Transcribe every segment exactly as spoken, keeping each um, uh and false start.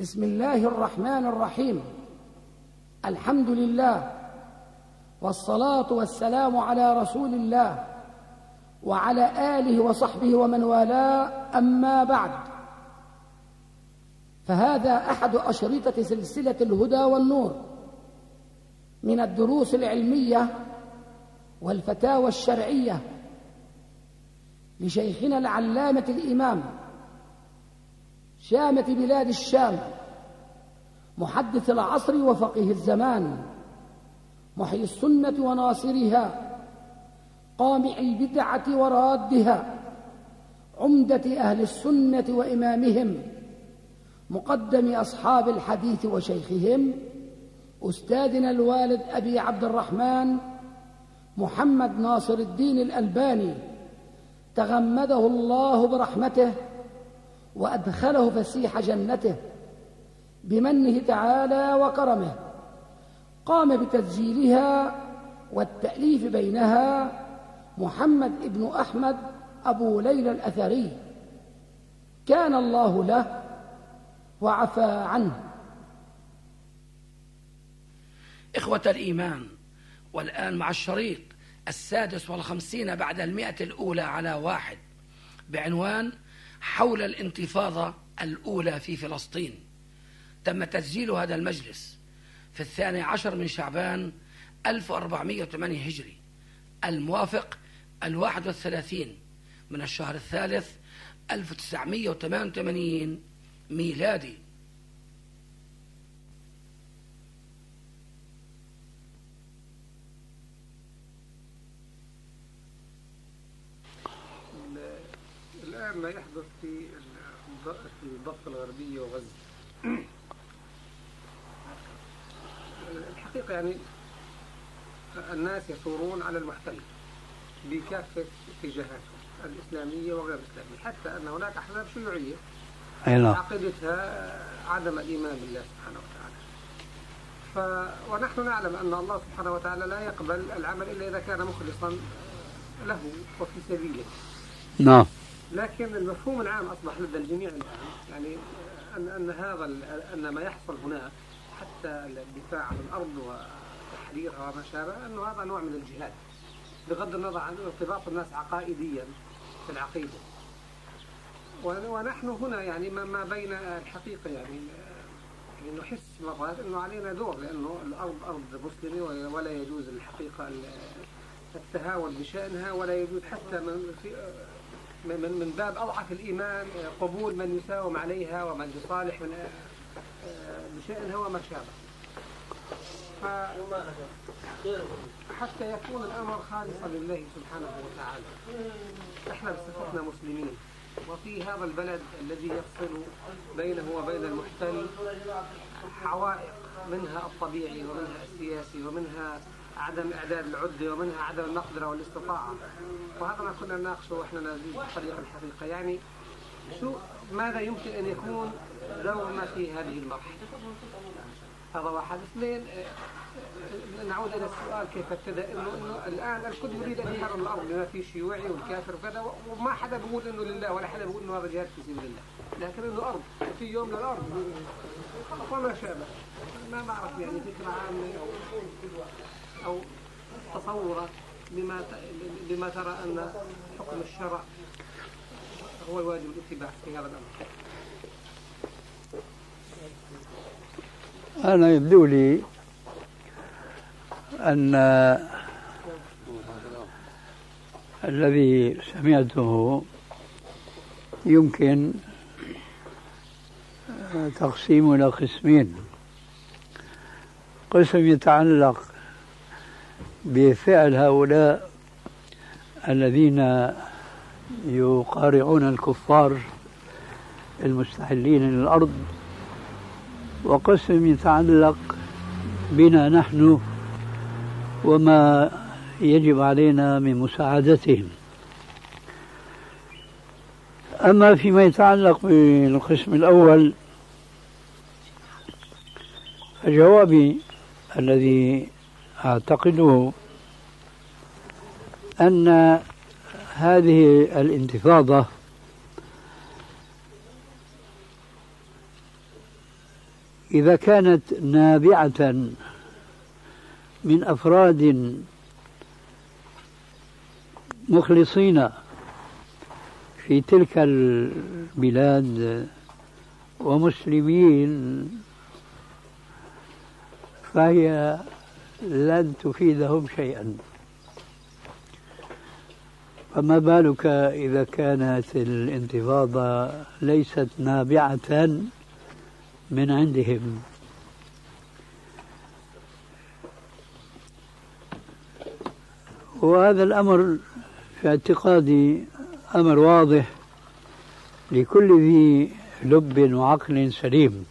بسم الله الرحمن الرحيم. الحمد لله، والصلاة والسلام على رسول الله وعلى آله وصحبه ومن والاه، أما بعد، فهذا أحد أشرطة سلسلة الهدى والنور من الدروس العلمية والفتاوى الشرعية لشيخنا العلامة الإمام شامة بلاد الشام، محدث العصر وفقيه الزمان، محيي السنة وناصرها، قامع البدعة ورادها، عمدة أهل السنة وإمامهم، مقدم أصحاب الحديث وشيخهم، أستاذنا الوالد أبي عبد الرحمن محمد ناصر الدين الألباني، تغمده الله برحمته وأدخله فسيح جنته بمنه تعالى وكرمه، قام بتسجيلها والتأليف بينها محمد ابن أحمد أبو ليلى الأثري، كان الله له وعفى عنه. إخوة الإيمان، والآن مع الشريط السادس والخمسين بعد المئة الأولى على واحد، بعنوان حول الانتفاضة الأولى في فلسطين. تم تسجيل هذا المجلس في الثاني عشر من شعبان ألف وأربعمئة وثمانية هجري، الموافق الواحد والثلاثين من الشهر الثالث ألف وتسعمئة وثمانية وثمانين ميلادي. الآن ما يحدث في الضفة الغربية وغزة، الحقيقة يعني الناس يثورون على المحتل بكافة اتجاهاتهم الإسلامية وغير الإسلامية، حتى أن هناك أحزاب شيوعية عقيدتها عدم الإيمان بالله سبحانه وتعالى. ف ونحن نعلم أن الله سبحانه وتعالى لا يقبل العمل إلا إذا كان مخلصا له وفي سبيله. نعم. لكن المفهوم العام أصبح لدى الجميع الآن يعني أن أن هذا أن ما يحصل هناك، حتى الدفاع عن الأرض وتحريرها وما شابه، أنه هذا نوع من الجهاد، بغض النظر عن ارتباط الناس عقائديا في العقيدة. ونحن هنا يعني ما بين الحقيقة يعني نحس مرات أنه علينا دور، لأنه الأرض أرض مسلمة ولا يجوز الحقيقة التهاون بشأنها، ولا يجوز حتى من في من من باب أضعف الإيمان قبول من يساوم عليها ومن يصالح من بشأنها وما شابه، حتى يكون الأمر خالصا لله سبحانه وتعالى. نحن بصفتنا مسلمين، وفي هذا البلد الذي يفصل بينه وبين المحتل حوائق، منها الطبيعي ومنها السياسي ومنها عدم إعداد العدة ومنها عدم المقدرة والاستطاعة، وهذا ما كنا نناقشه واحنا نازلين بطريقة الحقيقة. يعني شو ماذا يمكن أن يكون دورنا في هذه المرحلة؟ هذا واحد. اثنين، نعود إلى السؤال كيف ابتدأ، إنه الآن الكل يريد أن يحرر الأرض لما فيه شيوعي والكافر وكذا، وما حدا بيقول إنه لله ولا حدا بيقول إنه هذا جهاد في سبيل الله، لكن إنه أرض في يوم للأرض وما شابه. ما بعرف يعني فكرة عامة أو أو تصورات لما لما ترى أن حكم الشرع هو الواجب الاتباع في هذا الأمر. أنا يبدو لي أن الذي سمعته يمكن تقسيمه إلى قسمين: قسم يتعلق بفعل هؤلاء الذين يقارعون الكفار المستحلين للأرض، وقسم يتعلق بنا نحن وما يجب علينا من مساعدتهم. أما فيما يتعلق بالقسم الأول، فجوابي الذي أعتقده أن هذه الانتفاضة إذا كانت نابعة من أفراد مخلصين في تلك البلاد ومسلمين فهي لن تفيدهم شيئا، فما بالك إذا كانت الانتفاضة ليست نابعة من عندهم. وهذا الأمر في اعتقادي أمر واضح لكل ذي لب وعقل سليم.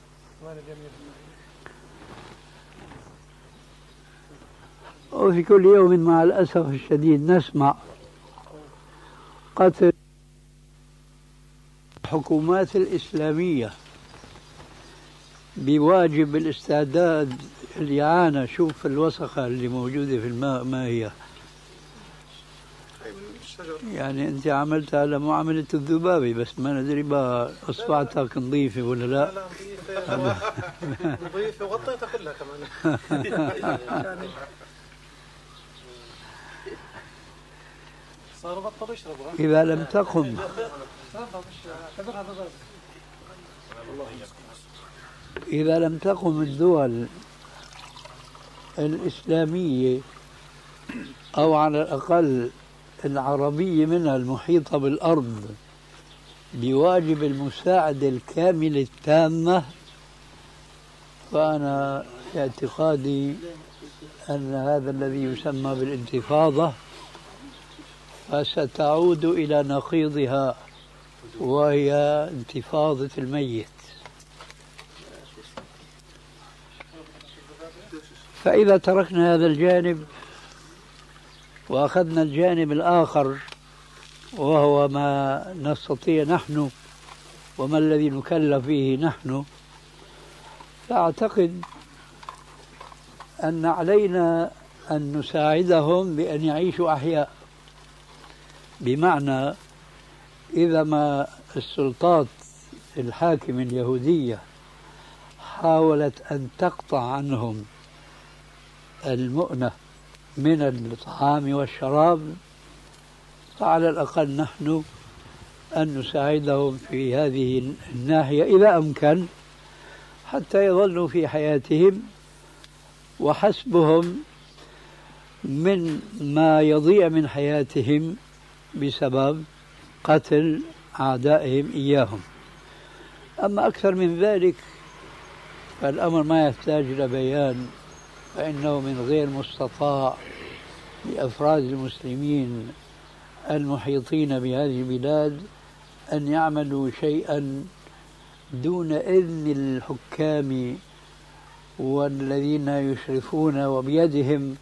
وفي كل يوم مع الأسف الشديد نسمع قتل الحكومات الإسلامية بواجب الاستعداد الإعانة. شوف الوسخة اللي موجودة في الماء ما هي، يعني أنت عملتها على معاملة الذبابة، بس ما ندري بقى أصبعتها نظيفة ولا لا. لا نظيفة وغطيتها كلها كمان، صاروا بطلوا يشربوا. إذا لم تقم إذا لم تقم الدول الإسلامية أو على الأقل العربية منها المحيطة بالأرض بواجب المساعدة الكاملة التامة، فأنا في اعتقادي أن هذا الذي يسمى بالانتفاضة فستعود إلى نقيضها، وهي انتفاضة الميت. فإذا تركنا هذا الجانب وأخذنا الجانب الآخر وهو ما نستطيع نحن وما الذي نكلف فيه نحن، فأعتقد أن علينا أن نساعدهم بأن يعيشوا أحياء. بمعنى إذا ما السلطات الحاكمة اليهودية حاولت أن تقطع عنهم المؤنة من الطعام والشراب، فعلى الأقل نحن أن نساعدهم في هذه الناحية إذا أمكن، حتى يظلوا في حياتهم، وحسبهم من ما يضيع من حياتهم بسبب قتل أعدائهم إياهم. أما أكثر من ذلك فالأمر ما يحتاج إلى بيان، فإنه من غير مستطاع لأفراد المسلمين المحيطين بهذه البلاد أن يعملوا شيئا دون إذن الحكام والذين يشرفون وبيدهم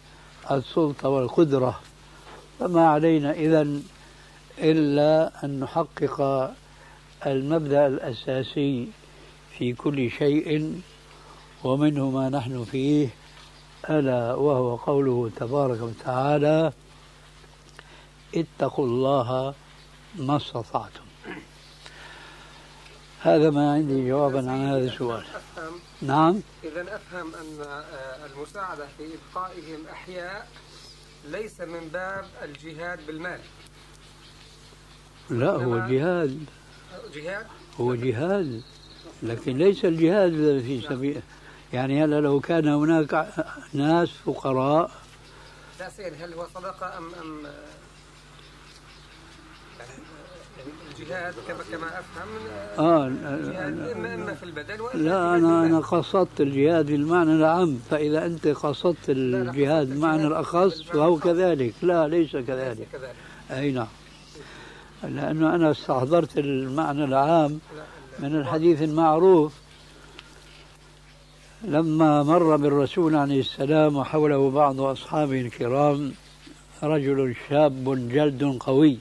السلطة والقدرة. فما علينا إذن إلا أن نحقق المبدأ الأساسي في كل شيء، ومنه ما نحن فيه، ألا وهو قوله تبارك وتعالى: اتقوا الله ما استطعتم. هذا ما عندي جوابا عن هذا السؤال. نعم. إذا أفهم أن المساعدة في إبقائهم أحياء ليس من باب الجهاد بالمال. لا، هو جهاد جهاد هو جهاد، لكن ليس الجهاد في سبيل، يعني هلا لو كان هناك ناس فقراء. لا سيد، هل هو صدقة أم أم الجهاد كما أفهم؟ آه إما في البدن. لا، أنا أنا قصدت الجهاد بالمعنى العام، فإذا أنت قصدت الجهاد بمعنى الأخص فهو كذلك. لا، ليس كذلك. أي نعم، لأنه أنا استحضرت المعنى العام من الحديث المعروف لما مر بالرسول عليه السلام وحوله بعض أصحابه الكرام رجل شاب جلد قوي،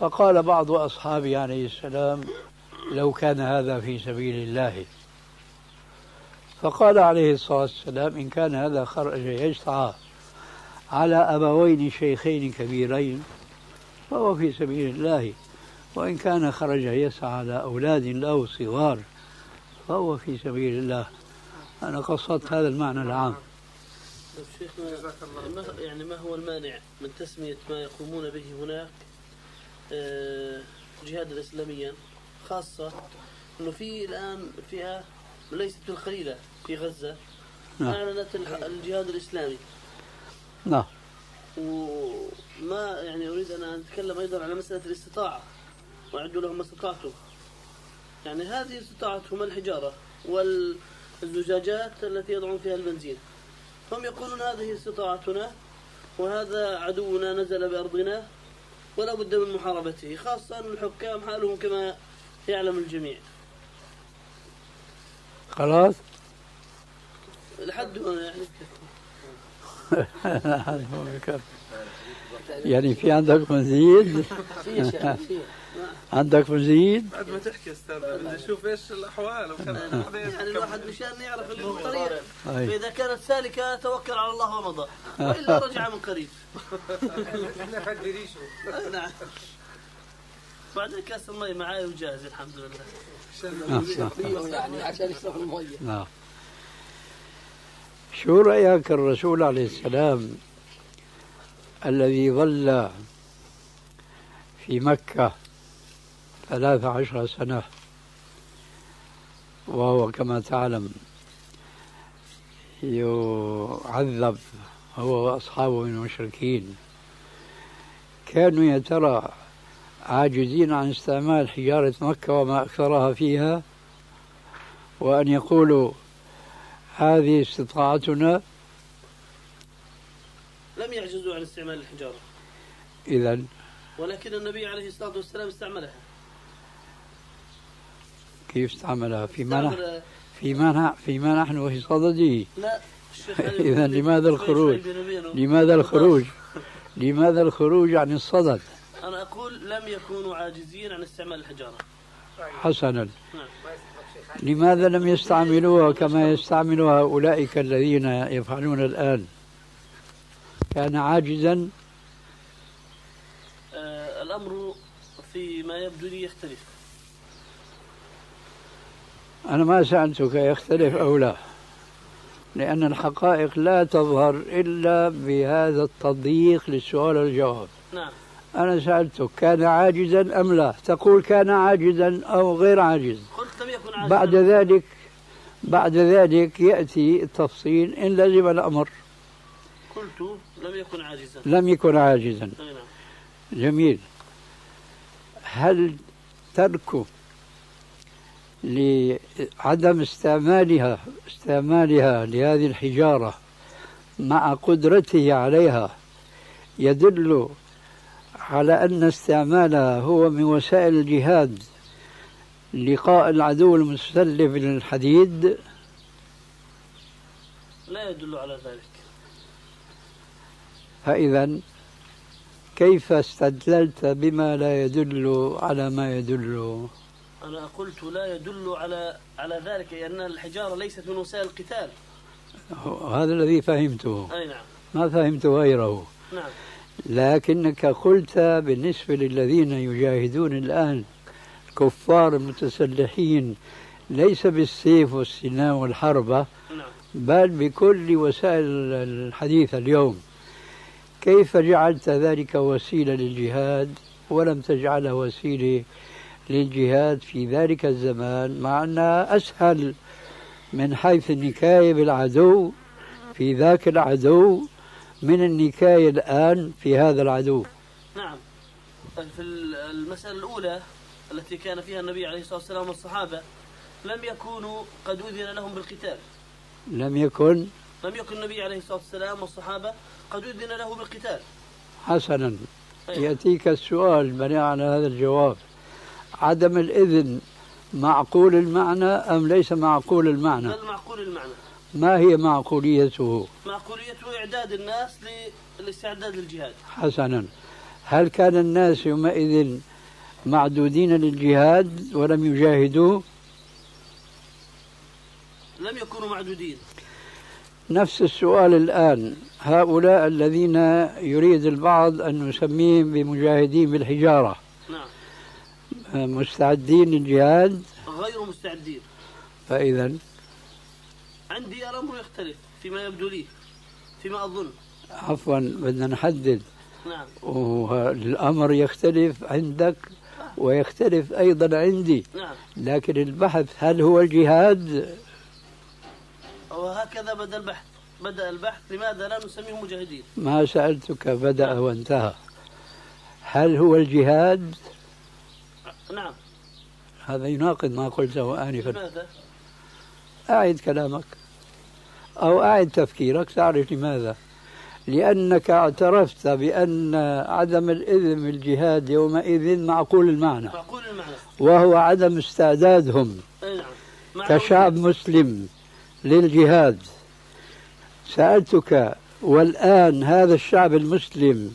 فقال بعض أصحابه عليه السلام: لو كان هذا في سبيل الله. فقال عليه الصلاة والسلام: إن كان هذا خرج يجتعى على أبوين شيخين كبيرين فهو في سبيل الله، وإن كان خرج يسعى على أولاد له صغار فهو في سبيل الله. أنا قصدت هذا المعنى العام. شيخنا يعني ما هو المانع من تسمية ما يقومون به هناك جهادا إسلاميا، خاصة أنه في الآن فئة ليست بالقليلة في غزة أعلنت الجهاد الإسلامي. نعم. وما يعني أريد أن أتكلم أيضا على مسألة الاستطاعة، وأعدوا لهم ما استطعتم. يعني هذه استطاعتهم الحجارة والزجاجات التي يضعون فيها البنزين، هم يقولون هذه استطاعتنا وهذا عدونا نزل بأرضنا ولا بد من محاربته، خاصة الحكام حالهم كما يعلم الجميع. خلاص لحد هنا يعني يعني في عندك مزيد؟ عندك مزيد؟ بعد ما تحكي استاذ بدي اشوف ايش الاحوال يعني الواحد مشان يعرف اللي بالطريق، فاذا كانت سالكه توكل على الله ومضى والا رجع من قريب. احنا خدي ريشه. نعم. بعدين كاس المي معي وجاهز الحمد لله. يعني عشان يشرب الميه. نعم. شو رأيك الرسول عليه السلام الذي ظل في مكة ثلاث عشرة سنة وهو كما تعلم يعذب هو وأصحابه من المشركين، كانوا يا ترى عاجزين عن استعمال حجارة مكة وما أكثرها فيها، وأن يقولوا هذه استطاعتنا؟ لم يعجزوا عن استعمال الحجارة إذا، ولكن النبي عليه الصلاة والسلام استعملها. كيف استعملها؟ في منع في منع في ما نحن وفي صدده. لا إذا لماذا الخروج؟ لماذا الخروج؟ لماذا الخروج عن الصدد؟ أنا أقول لم يكونوا عاجزين عن استعمال الحجارة. حسنا، لماذا لم يستعملوها كما يستعملها أولئك الذين يفعلون الآن؟ كان عاجزا؟ آه الأمر فيما يبدو لي يختلف. أنا ما سألتك يختلف أو لا، لأن الحقائق لا تظهر إلا بهذا التضييق للسؤال والجواب. نعم. أنا سألتك كان عاجزا أم لا؟ تقول كان عاجزا أو غير عاجز. قلت لم يكن عاجزا. بعد ذلك بعد ذلك يأتي التفصيل إن لزم الأمر. قلت لم يكن عاجزا. لم يكن عاجزا. جميل. هل ترك لعدم استعمالها استعمالها لهذه الحجارة مع قدرته عليها يدل على أن استعمالها هو من وسائل الجهاد لقاء العدو المتسلف للحديد؟ لا يدل على ذلك. فإذا كيف استدللت بما لا يدل على ما يدل؟ أنا قلت لا يدل على على ذلك، لأن الحجارة ليست من وسائل القتال. هذا الذي فهمته. أي نعم. ما فهمت غيره. نعم. لكنك قلت بالنسبة للذين يجاهدون الآن الكفار المتسلحين ليس بالسيف والسنان والحربة بل بكل وسائل الحديثة اليوم، كيف جعلت ذلك وسيلة للجهاد ولم تجعلها وسيلة للجهاد في ذلك الزمان، مع أنها أسهل من حيث النكاية بالعدو في ذاك العدو من النكاية الآن في هذا العدو؟ نعم. في المسألة الأولى التي كان فيها النبي عليه الصلاة والسلام والصحابة لم يكونوا قد أذن لهم بالقتال. لم يكن لم يكن النبي عليه الصلاة والسلام والصحابة قد أذن له بالقتال. حسنا. أيوة. يأتيك السؤال بناء على هذا الجواب، عدم الإذن معقول المعنى أم ليس معقول المعنى؟ بل معقول المعنى. ما هي معقوليته؟ معقوليته إعداد الناس للاستعداد للجهاد. حسنا. هل كان الناس يومئذ معدودين للجهاد ولم يجاهدوا؟ لم يكونوا معدودين. نفس السؤال الآن، هؤلاء الذين يريد البعض أن نسميهم بمجاهدين بالحجارة. نعم. مستعدين للجهاد؟ غير مستعدين. فإذا عندي الأمر يختلف فيما يبدو لي فيما أظن. عفوا بدنا نحدد. نعم. والأمر يختلف عندك ويختلف أيضا عندي. نعم. لكن البحث هل هو الجهاد؟ وهكذا بدأ البحث. بدأ البحث لماذا لا نسميه مجاهدين؟ ما سألتك بدأ وانتهى. هل هو الجهاد؟ نعم. هذا يناقض ما قلته آنفا. لماذا؟ أعد كلامك أو أعد تفكيرك تعرف لماذا. لأنك اعترفت بأن عدم الإذن الجهاد يومئذ معقول المعنى. معقول المعنى. وهو عدم استعدادهم. نعم. كشعب مسلم للجهاد. سألتك والآن هذا الشعب المسلم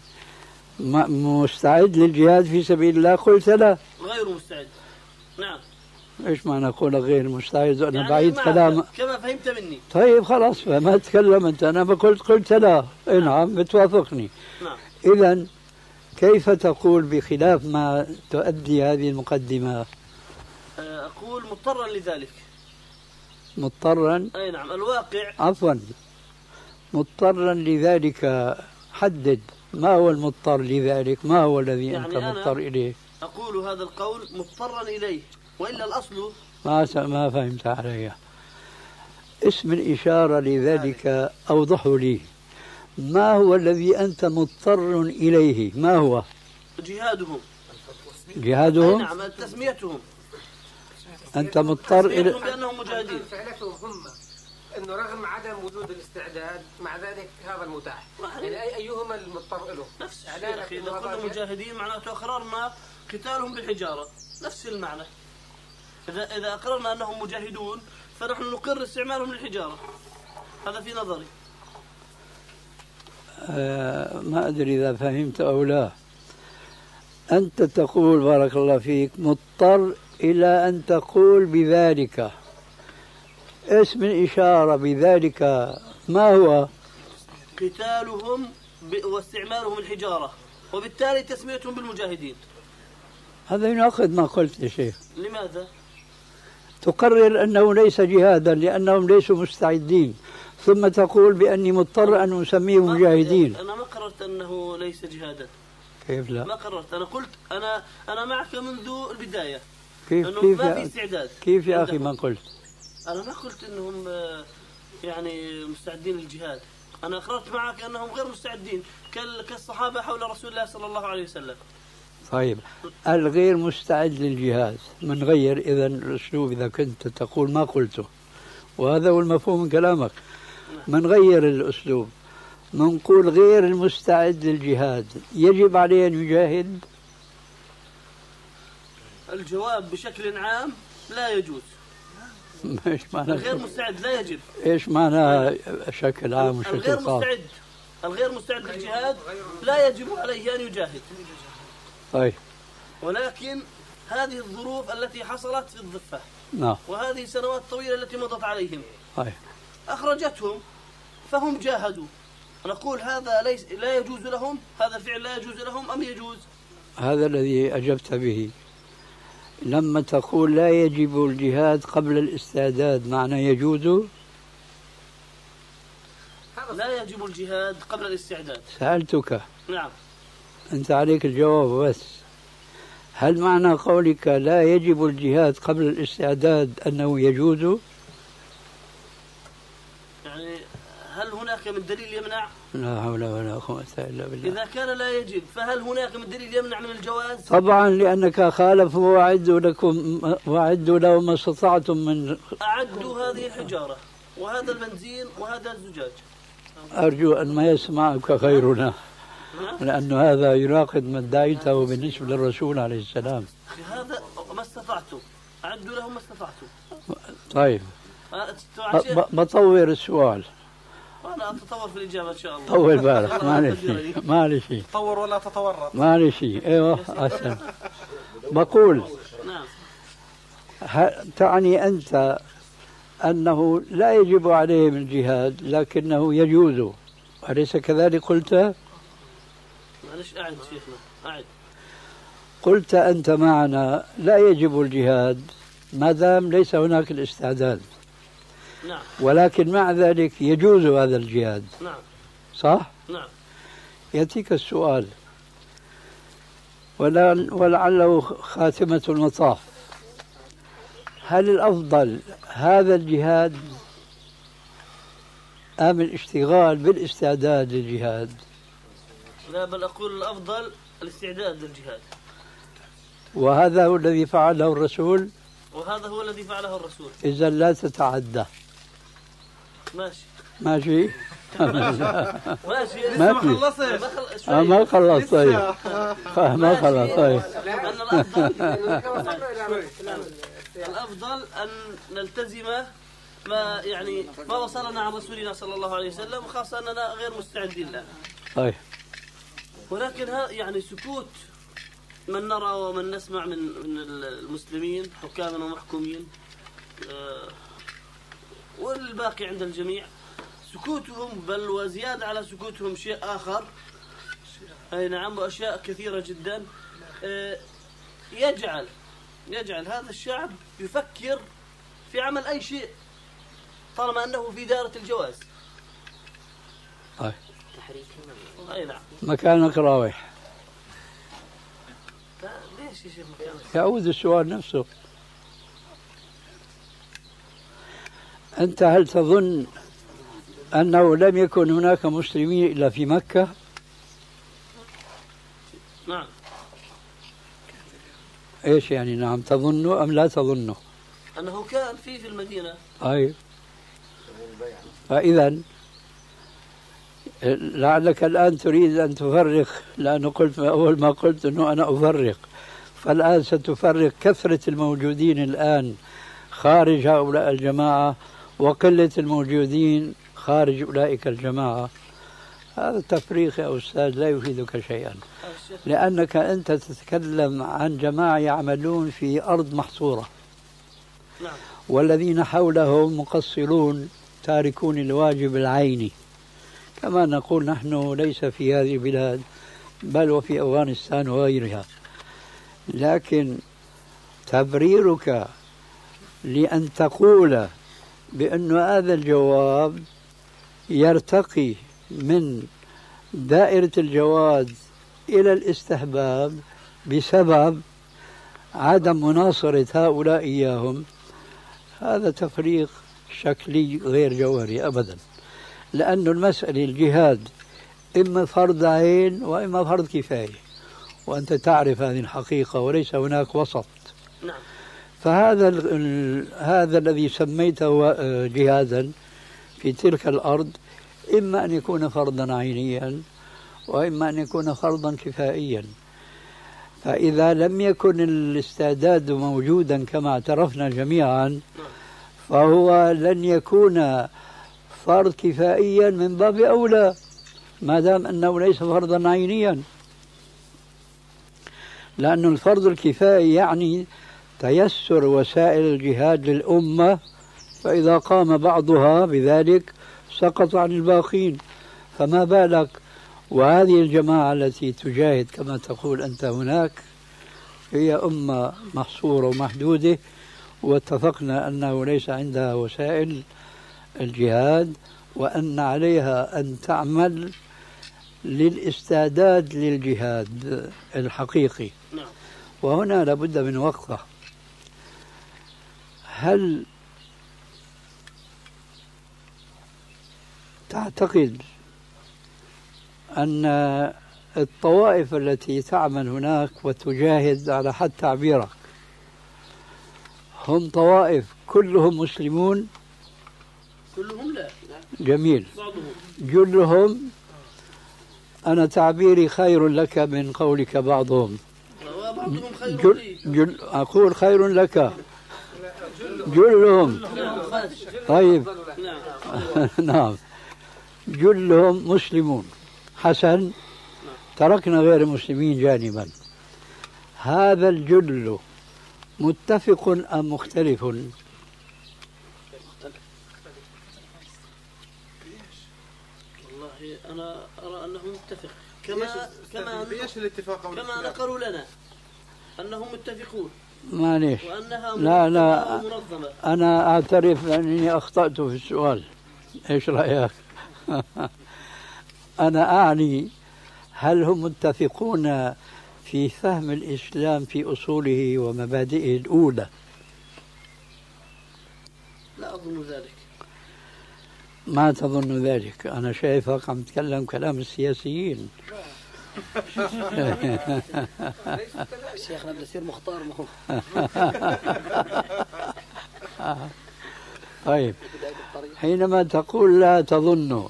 مستعد للجهاد في سبيل الله؟ قلت لا. غير مستعد. نعم. ايش معنى اقول غير مستعد وانا يعني بعيد كلام كما فهمت مني؟ طيب خلاص ما تتكلم انت، انا قلت قلت لا. اي نعم بتوافقني. نعم. اذا كيف تقول بخلاف ما تؤدي هذه المقدمه؟ اقول مضطرا لذلك. مضطرا؟ اي نعم الواقع. عفوا مضطرا لذلك حدد ما هو المضطر لذلك؟ ما هو الذي يعني انت مضطر اليه؟ اقول هذا القول مضطرا اليه وإلا الأصل ما ما فهمت علي. اسم الإشارة لذلك أوضحه لي. ما هو الذي أنت مضطر إليه؟ ما هو؟ جهادهم. جهادهم؟ نعم تسميتهم. أنت مضطر إلى بأنهم مجاهدين. فعلتهم هم أنه رغم عدم وجود الاستعداد مع ذلك هذا المتاح. يعني أيهما المضطر له؟ نفس الشيء. إذا كنا مجاهدين معناته أقرار ما قتالهم بالحجارة نفس المعنى. إذا إذا أقررنا أنهم مجاهدون فنحن نقر استعمالهم للحجارة. هذا في نظري. آه ما أدري إذا فهمت أو لا. أنت تقول بارك الله فيك مضطر إلى أن تقول بذلك. اسم الإشارة بذلك ما هو؟ قتالهم واستعمالهم الحجارة وبالتالي تسميتهم بالمجاهدين. هذا يناقض ما قلت يا شيخ. لماذا؟ تقرر أنه ليس جهادا لأنهم ليسوا مستعدين ثم تقول بأني مضطر أن أسميهم مجاهدين. أنا ما قررت أنه ليس جهادا. كيف لا؟ ما قررت، أنا قلت أنا أنا معك منذ البداية. كيف أنه كيف ما في استعداد. كيف يا أخي ما قلت؟ أنا ما قلت أنهم يعني مستعدين للجهاد، أنا أقررت معك أنهم غير مستعدين كالصحابة حول رسول الله صلى الله عليه وسلم. طيب الغير مستعد للجهاد من غير إذا الأسلوب إذا كنت تقول ما قلته وهذا هو المفهوم من كلامك. من غير الأسلوب منقول غير المستعد للجهاد يجب عليه أن يجاهد. الجواب بشكل عام لا يجوز. إيش معنى غير مستعد؟ لا يجب. إيش معنى بشكل عام وشكل خاص؟ الغير مستعد الغير مستعد للجهاد لا يجب عليه أن يجاهد. طيب. ولكن هذه الظروف التي حصلت في الضفة. نعم. وهذه السنوات الطويلة التي مضت عليهم. طيب. أخرجتهم فهم جاهدوا. نقول هذا ليس لا يجوز لهم، هذا الفعل لا يجوز لهم أم يجوز؟ هذا الذي أجبت به. لما تقول لا يجب الجهاد قبل الاستعداد معنى يجوز؟ لا يجب الجهاد قبل الاستعداد. سألتك. نعم. أنت عليك الجواب بس. هل معنى قولك لا يجب الجهاد قبل الاستعداد أنه يجوز؟ يعني هل هناك من دليل يمنع؟ لا حول ولا قوة إلا بالله. إذا كان لا يجب فهل هناك من دليل يمنع من الجواز؟ طبعا لأنك خالف وأعدوا لكم وأعدوا لهم ما استطعتم من أعدوا هذه الحجارة وهذا البنزين وهذا الزجاج. أرجو أن ما يسمعك خيرنا. لأنه هذا يناقض ما ادعيته بالنسبة للرسول عليه السلام. هذا ما استطعتم أعدوا لهم ما استطعتم. طيب بطور السؤال. أنا أتطور في الإجابة إن شاء الله. طول بالك ما لي شيء ما لي شيء. طور ولا تتورط. ما لي شيء أيوه أحسن. بقول تعني أنت أنه لا يجب عليهم الجهاد لكنه يجوز أليس كذلك قلت؟ معلش أعد شيخنا أعد. قلت أنت معنا لا يجب الجهاد ما دام ليس هناك الاستعداد. نعم. ولكن مع ذلك يجوز هذا الجهاد. نعم. صح؟ نعم. يأتيك السؤال ولعله خاتمة المطاف، هل الأفضل هذا الجهاد أم الاشتغال بالاستعداد للجهاد؟ لا، بل أقول الأفضل الاستعداد للجهاد، وهذا هو الذي فعله الرسول وهذا هو الذي فعله الرسول إذا لا تتعدى. ماشي ماشي ماشي، ما خلصت ما خلصت طيب ما خلصت طيب الأفضل أن نلتزم ما يعني ما وصلنا عن رسولنا صلى الله عليه وسلم، خاصة أننا غير مستعدين له. طيب، ولكن يعني سكوت من نرى ومن نسمع من من المسلمين حكاما ومحكومين والباقي عند الجميع، سكوتهم بل وزيادة على سكوتهم شيء آخر، أي نعم، وأشياء كثيرة جدا يجعل يجعل هذا الشعب يفكر في عمل أي شيء طالما أنه في دائرة الجواز. أي أي نعم. مكانك راوح. ليش يا شيخ مكانك؟ يعود السؤال نفسه. أنت هل تظن أنه لم يكن هناك مسلمين إلا في مكة؟ نعم. إيش يعني نعم؟ تظنه أم لا تظنه؟ أنه كان في في المدينة. أي. فإذا لعلك الآن تريد أن تفرق، لأنه قلت أول ما قلت أنه أنا أفرق، فالآن ستفرق كثرة الموجودين الآن خارج هؤلاء الجماعة وقلة الموجودين خارج أولئك الجماعة. هذا التفريق يا أستاذ لا يفيدك شيئا، لأنك أنت تتكلم عن جماعة يعملون في أرض محصورة، والذين حولهم مقصرون تاركون الواجب العيني، كما نقول نحن ليس في هذه البلاد بل وفي أفغانستان وغيرها. لكن تبريرك لأن تقول بأن هذا الجواب يرتقي من دائرة الجواز إلى الاستحباب بسبب عدم مناصرة هؤلاء إياهم، هذا تفريق شكلي غير جوهري أبدا، لأن المسألة الجهاد إما فرض عين وإما فرض كفاية، وأنت تعرف هذه الحقيقة، وليس هناك وسط. نعم. فهذا هذا الذي سميته جهادا في تلك الأرض إما أن يكون فرضا عينيا وإما أن يكون فرضا كفائيا. فإذا لم يكن الاستعداد موجودا كما اعترفنا جميعا، فهو لن يكون فرض كفائيا من باب أولى ما دام أنه ليس فرضا عينيا، لأن الفرض الكفائي يعني تيسر وسائل الجهاد للأمة، فإذا قام بعضها بذلك سقط عن الباقين، فما بالك وهذه الجماعة التي تجاهد كما تقول أنت هناك هي أمة محصورة ومحدودة، واتفقنا أنه ليس عندها وسائل الجهاد، وأن عليها أن تعمل للاستعداد للجهاد الحقيقي. وهنا لابد من وقفة. هل تعتقد أن الطوائف التي تعمل هناك وتجاهد على حد تعبيرك هم طوائف كلهم مسلمون؟ كلهم لا. جميل. جلهم، أنا تعبيري خير لك من قولك بعضهم. بعضهم خير جل جل أقول خير لك جلهم. طيب. نعم. جلهم مسلمون. حسن، تركنا غير المسلمين جانبا. هذا الجل متفق أم مختلف؟ والله أنا أرى أنه متفق، كما كما كما نقلوا لنا أنهم متفقون. معليش. وأنها لا لا ومنظمة. أنا أعترف أنني أخطأت في السؤال. إيش رأيك؟ أنا أعني هل هم متفقون في فهم الإسلام في أصوله ومبادئه الأولى؟ لا أظن ذلك. ما تظن ذلك؟ أنا شايفك عم تتكلم كلام السياسيين. شيخنا بدنا نصير مختار. طيب حينما تقول لا تظن،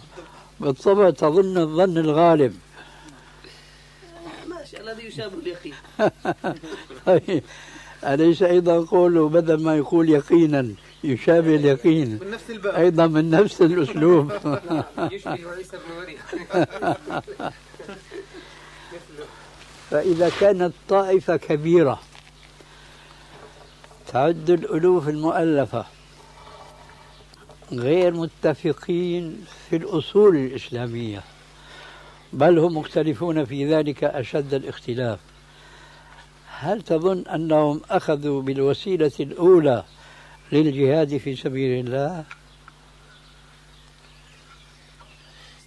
بالطبع تظن الظن الغالب. ماشي، الذي يشابه اليقين. طيب أليس أيضا قوله بدل ما يقول يقينا يشابه اليقين أيضا من نفس الأسلوب؟ يشبه عيسى بن مريم. فإذا كانت طائفة كبيرة تعد الألوف المؤلفة غير متفقين في الأصول الإسلامية، بل هم مختلفون في ذلك أشد الاختلاف، هل تظن أنهم أخذوا بالوسيلة الأولى للجهاد في سبيل الله؟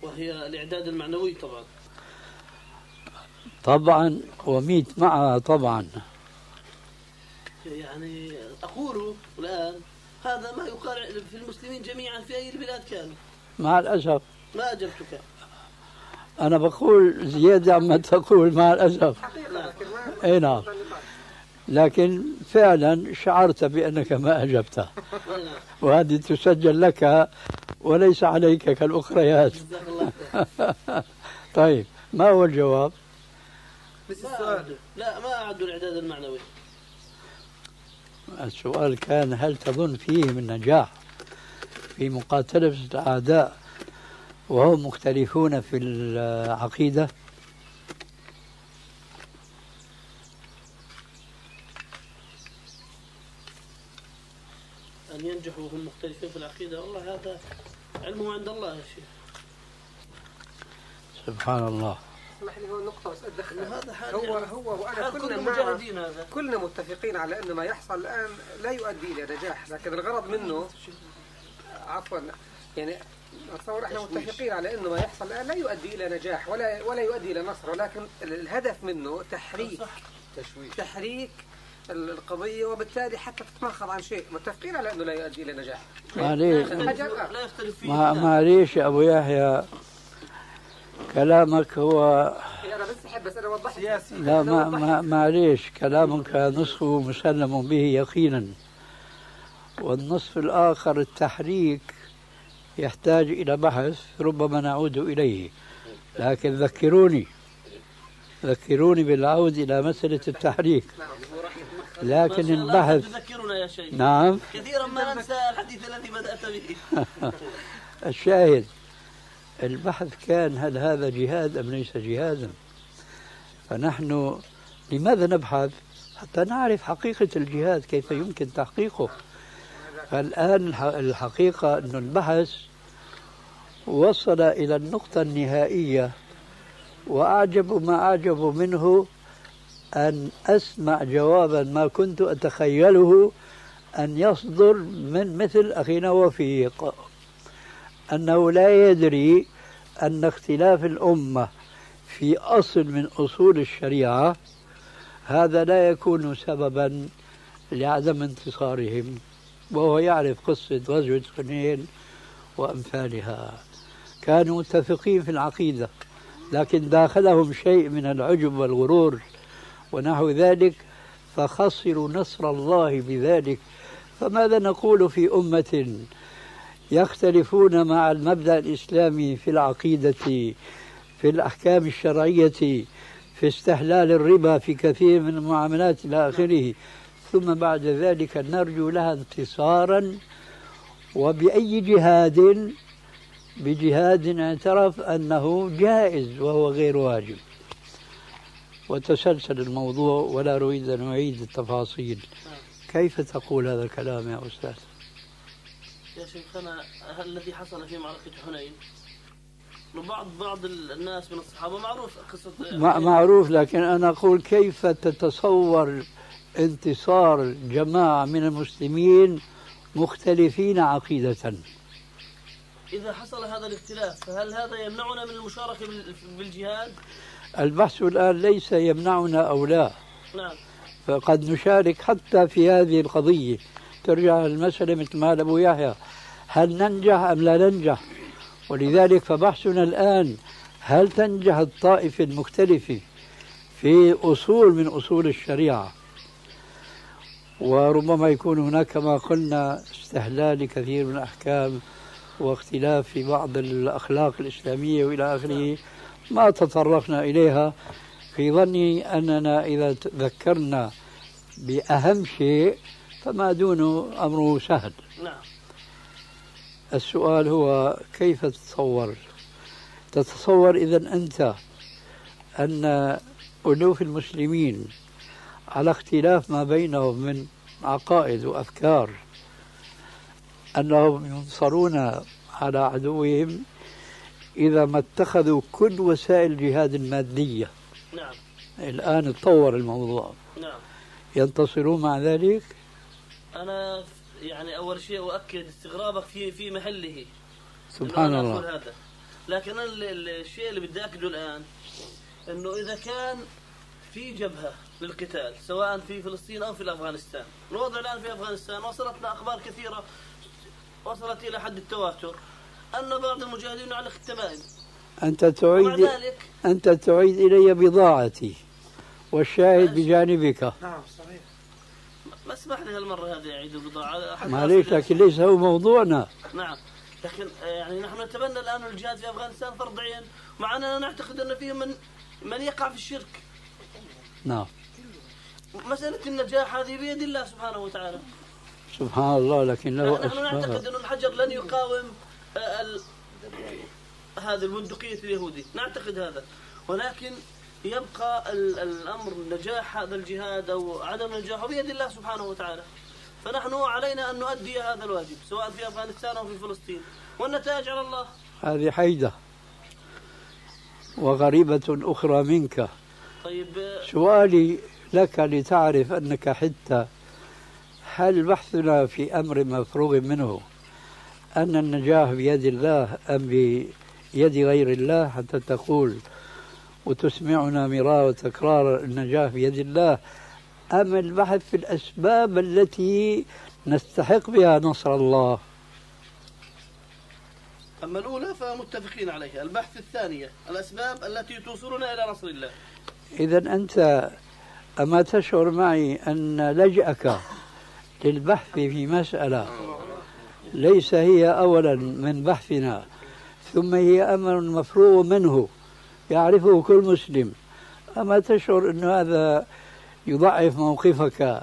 وهي الإعداد المعنوي طبعا. طبعا وميت معها طبعا. يعني أقول الآن هذا ما يقال في المسلمين جميعا في أي البلاد كانوا. مع الأسف. ما أجبتك. أنا بقول زيادة عما تقول مع الأسف. أي نعم. لكن فعلا شعرت بأنك ما أجبته. وهذه تسجل لك وليس عليك كالأخريات. طيب ما هو الجواب؟ ما لا ما أعدوا الإعداد المعنوي. السؤال كان هل تظن فيه من نجاح في مقاتلة الأعداء وهم مختلفون في العقيدة؟ أن ينجحوا وهم مختلفين في العقيدة؟ والله هذا علمه عند الله يا شيخ. سبحان الله. اسمح لي هون نقطة بس أدخلها. هو هو وأنا كلنا مجاهدين، كلنا متفقين على أن ما يحصل الآن لا يؤدي إلى نجاح، لكن الغرض منه عفوا يعني أتصور إحنا متفقين على أنه ما يحصل الآن لا يؤدي إلى نجاح ولا ولا يؤدي إلى نصر، ولكن الهدف منه تحريك تشويش تحريك القضية، وبالتالي حتى تتمخض عن شيء متفقين على أنه لا يؤدي إلى نجاح. معليش معليش يا أبو يحيى كلامك هو أنا بس أحب بس أنا أوضح سياسي. لا ما ما معليش كلامك نصفه مسلم به يقينا، والنصف الآخر التحريك يحتاج إلى بحث ربما نعود إليه، لكن ذكروني ذكروني بالعود إلى مسألة التحريك. لكن البحث تذكرنا يا شيخ. نعم كثيرا ما ننسى الحديث الذي بدأت به. الشاهد البحث كان هل هذا جهاد أم ليس جهادا، فنحن لماذا نبحث؟ حتى نعرف حقيقة الجهاد كيف يمكن تحقيقه. فالآن الحقيقة أن البحث وصل إلى النقطة النهائية، وأعجب ما أعجب منه أن أسمع جوابا ما كنت أتخيله أن يصدر من مثل أخينا وفيق، أنه لا يدري أن اختلاف الأمة في أصل من أصول الشريعة هذا لا يكون سببا لعدم انتصارهم، وهو يعرف قصة غزوة حنين وأمثالها. كانوا متفقين في العقيدة، لكن داخلهم شيء من العجب والغرور ونحو ذلك، فخسروا نصر الله بذلك. فماذا نقول في أمة يختلفون مع المبدأ الإسلامي في العقيدة، في الأحكام الشرعية، في استحلال الربا، في كثير من المعاملات إلى آخره، ثم بعد ذلك نرجو لها انتصارا؟ وبأي جهاد؟ بجهاد اعترف أنه جائز وهو غير واجب. وتسلسل الموضوع ولا أريد أن أعيد التفاصيل. كيف تقول هذا الكلام يا أستاذ؟ يا شيخنا الذي حصل في معركة حنين لبعض بعض الناس من الصحابة معروف قصة. معروف، لكن أنا أقول كيف تتصور انتصار جماعة من المسلمين مختلفين عقيدة. إذا حصل هذا الاختلاف فهل هذا يمنعنا من المشاركة بالجهاد؟ البحث الآن ليس يمنعنا أو لا. نعم. فقد نشارك حتى في هذه القضية. ترجع المسألة مثل ما قال أبو يحيى، هل ننجح أم لا ننجح؟ ولذلك فبحثنا الآن هل تنجح الطائفة المختلفة في أصول من أصول الشريعة، وربما يكون هناك كما قلنا استهلال كثير من الأحكام واختلاف في بعض الأخلاق الإسلامية وإلى آخره، ما تطرقنا إليها. في ظني أننا إذا تذكرنا بأهم شيء فما دونه أمره سهل. السؤال هو كيف تتصور؟ تتصور إذن أنت أن ألوف المسلمين على اختلاف ما بينهم من عقائد وأفكار أنهم ينصرون على عدوهم إذا ما اتخذوا كل وسائل الجهاد المادية. نعم. الآن اتطور الموضوع. نعم. ينتصرون مع ذلك؟ أنا يعني أول شيء أؤكد استغرابك في في محله. سبحان الله. هذا. لكن الشيء اللي بدي أكده الآن إنه إذا كان في جبهة للقتال سواء في فلسطين أو في أفغانستان، الوضع الآن في أفغانستان وصلتنا أخبار كثيرة وصلت إلى حد التواتر أن بعض المجاهدين على التمائم. أنت تعيد أنت تعيد إلي بضاعتي والشاهد بجانبك. نعم صحيح. ما اسمح لي هالمرة هذه يعيدوا بضاعة. معليش، لكن ليس هو موضوعنا. نعم، لكن يعني نحن نتبنى الآن الجهاد في أفغانستان فرض عين، مع أننا نعتقد أن فيهم من من يقع في الشرك. نعم. مسألة النجاح هذه بيد الله سبحانه وتعالى. سبحان الله، لكن له أسباب. نحن نعتقد أن الحجر لن يقاوم ال... هذا البندقية اليهودي، نعتقد هذا، ولكن يبقى ال... الأمر نجاح هذا الجهاد أو عدم نجاحه بيد الله سبحانه وتعالى. فنحن علينا أن نؤدي هذا الواجب سواء في أفغانستان أو في فلسطين، والنتائج على الله. هذه حيدة وغريبة أخرى منك. طيب سؤالي لك لتعرف أنك حتى هل بحثنا في أمر مفروغ منه أن النجاح بيد الله أم بيد غير الله حتى تقول وتسمعنا مرارا وتكرارا النجاح بيد الله، أم البحث في الأسباب التي نستحق بها نصر الله؟ أما الأولى فمتفقين عليها، البحث الثانية الأسباب التي توصلنا إلى نصر الله. إذن أنت أما تشعر معي أن لجأك للبحث في مسألة ليس هي أولا من بحثنا ثم هي أمر مفروغ منه يعرفه كل مسلم، أما تشعر أن هذا يضعف موقفك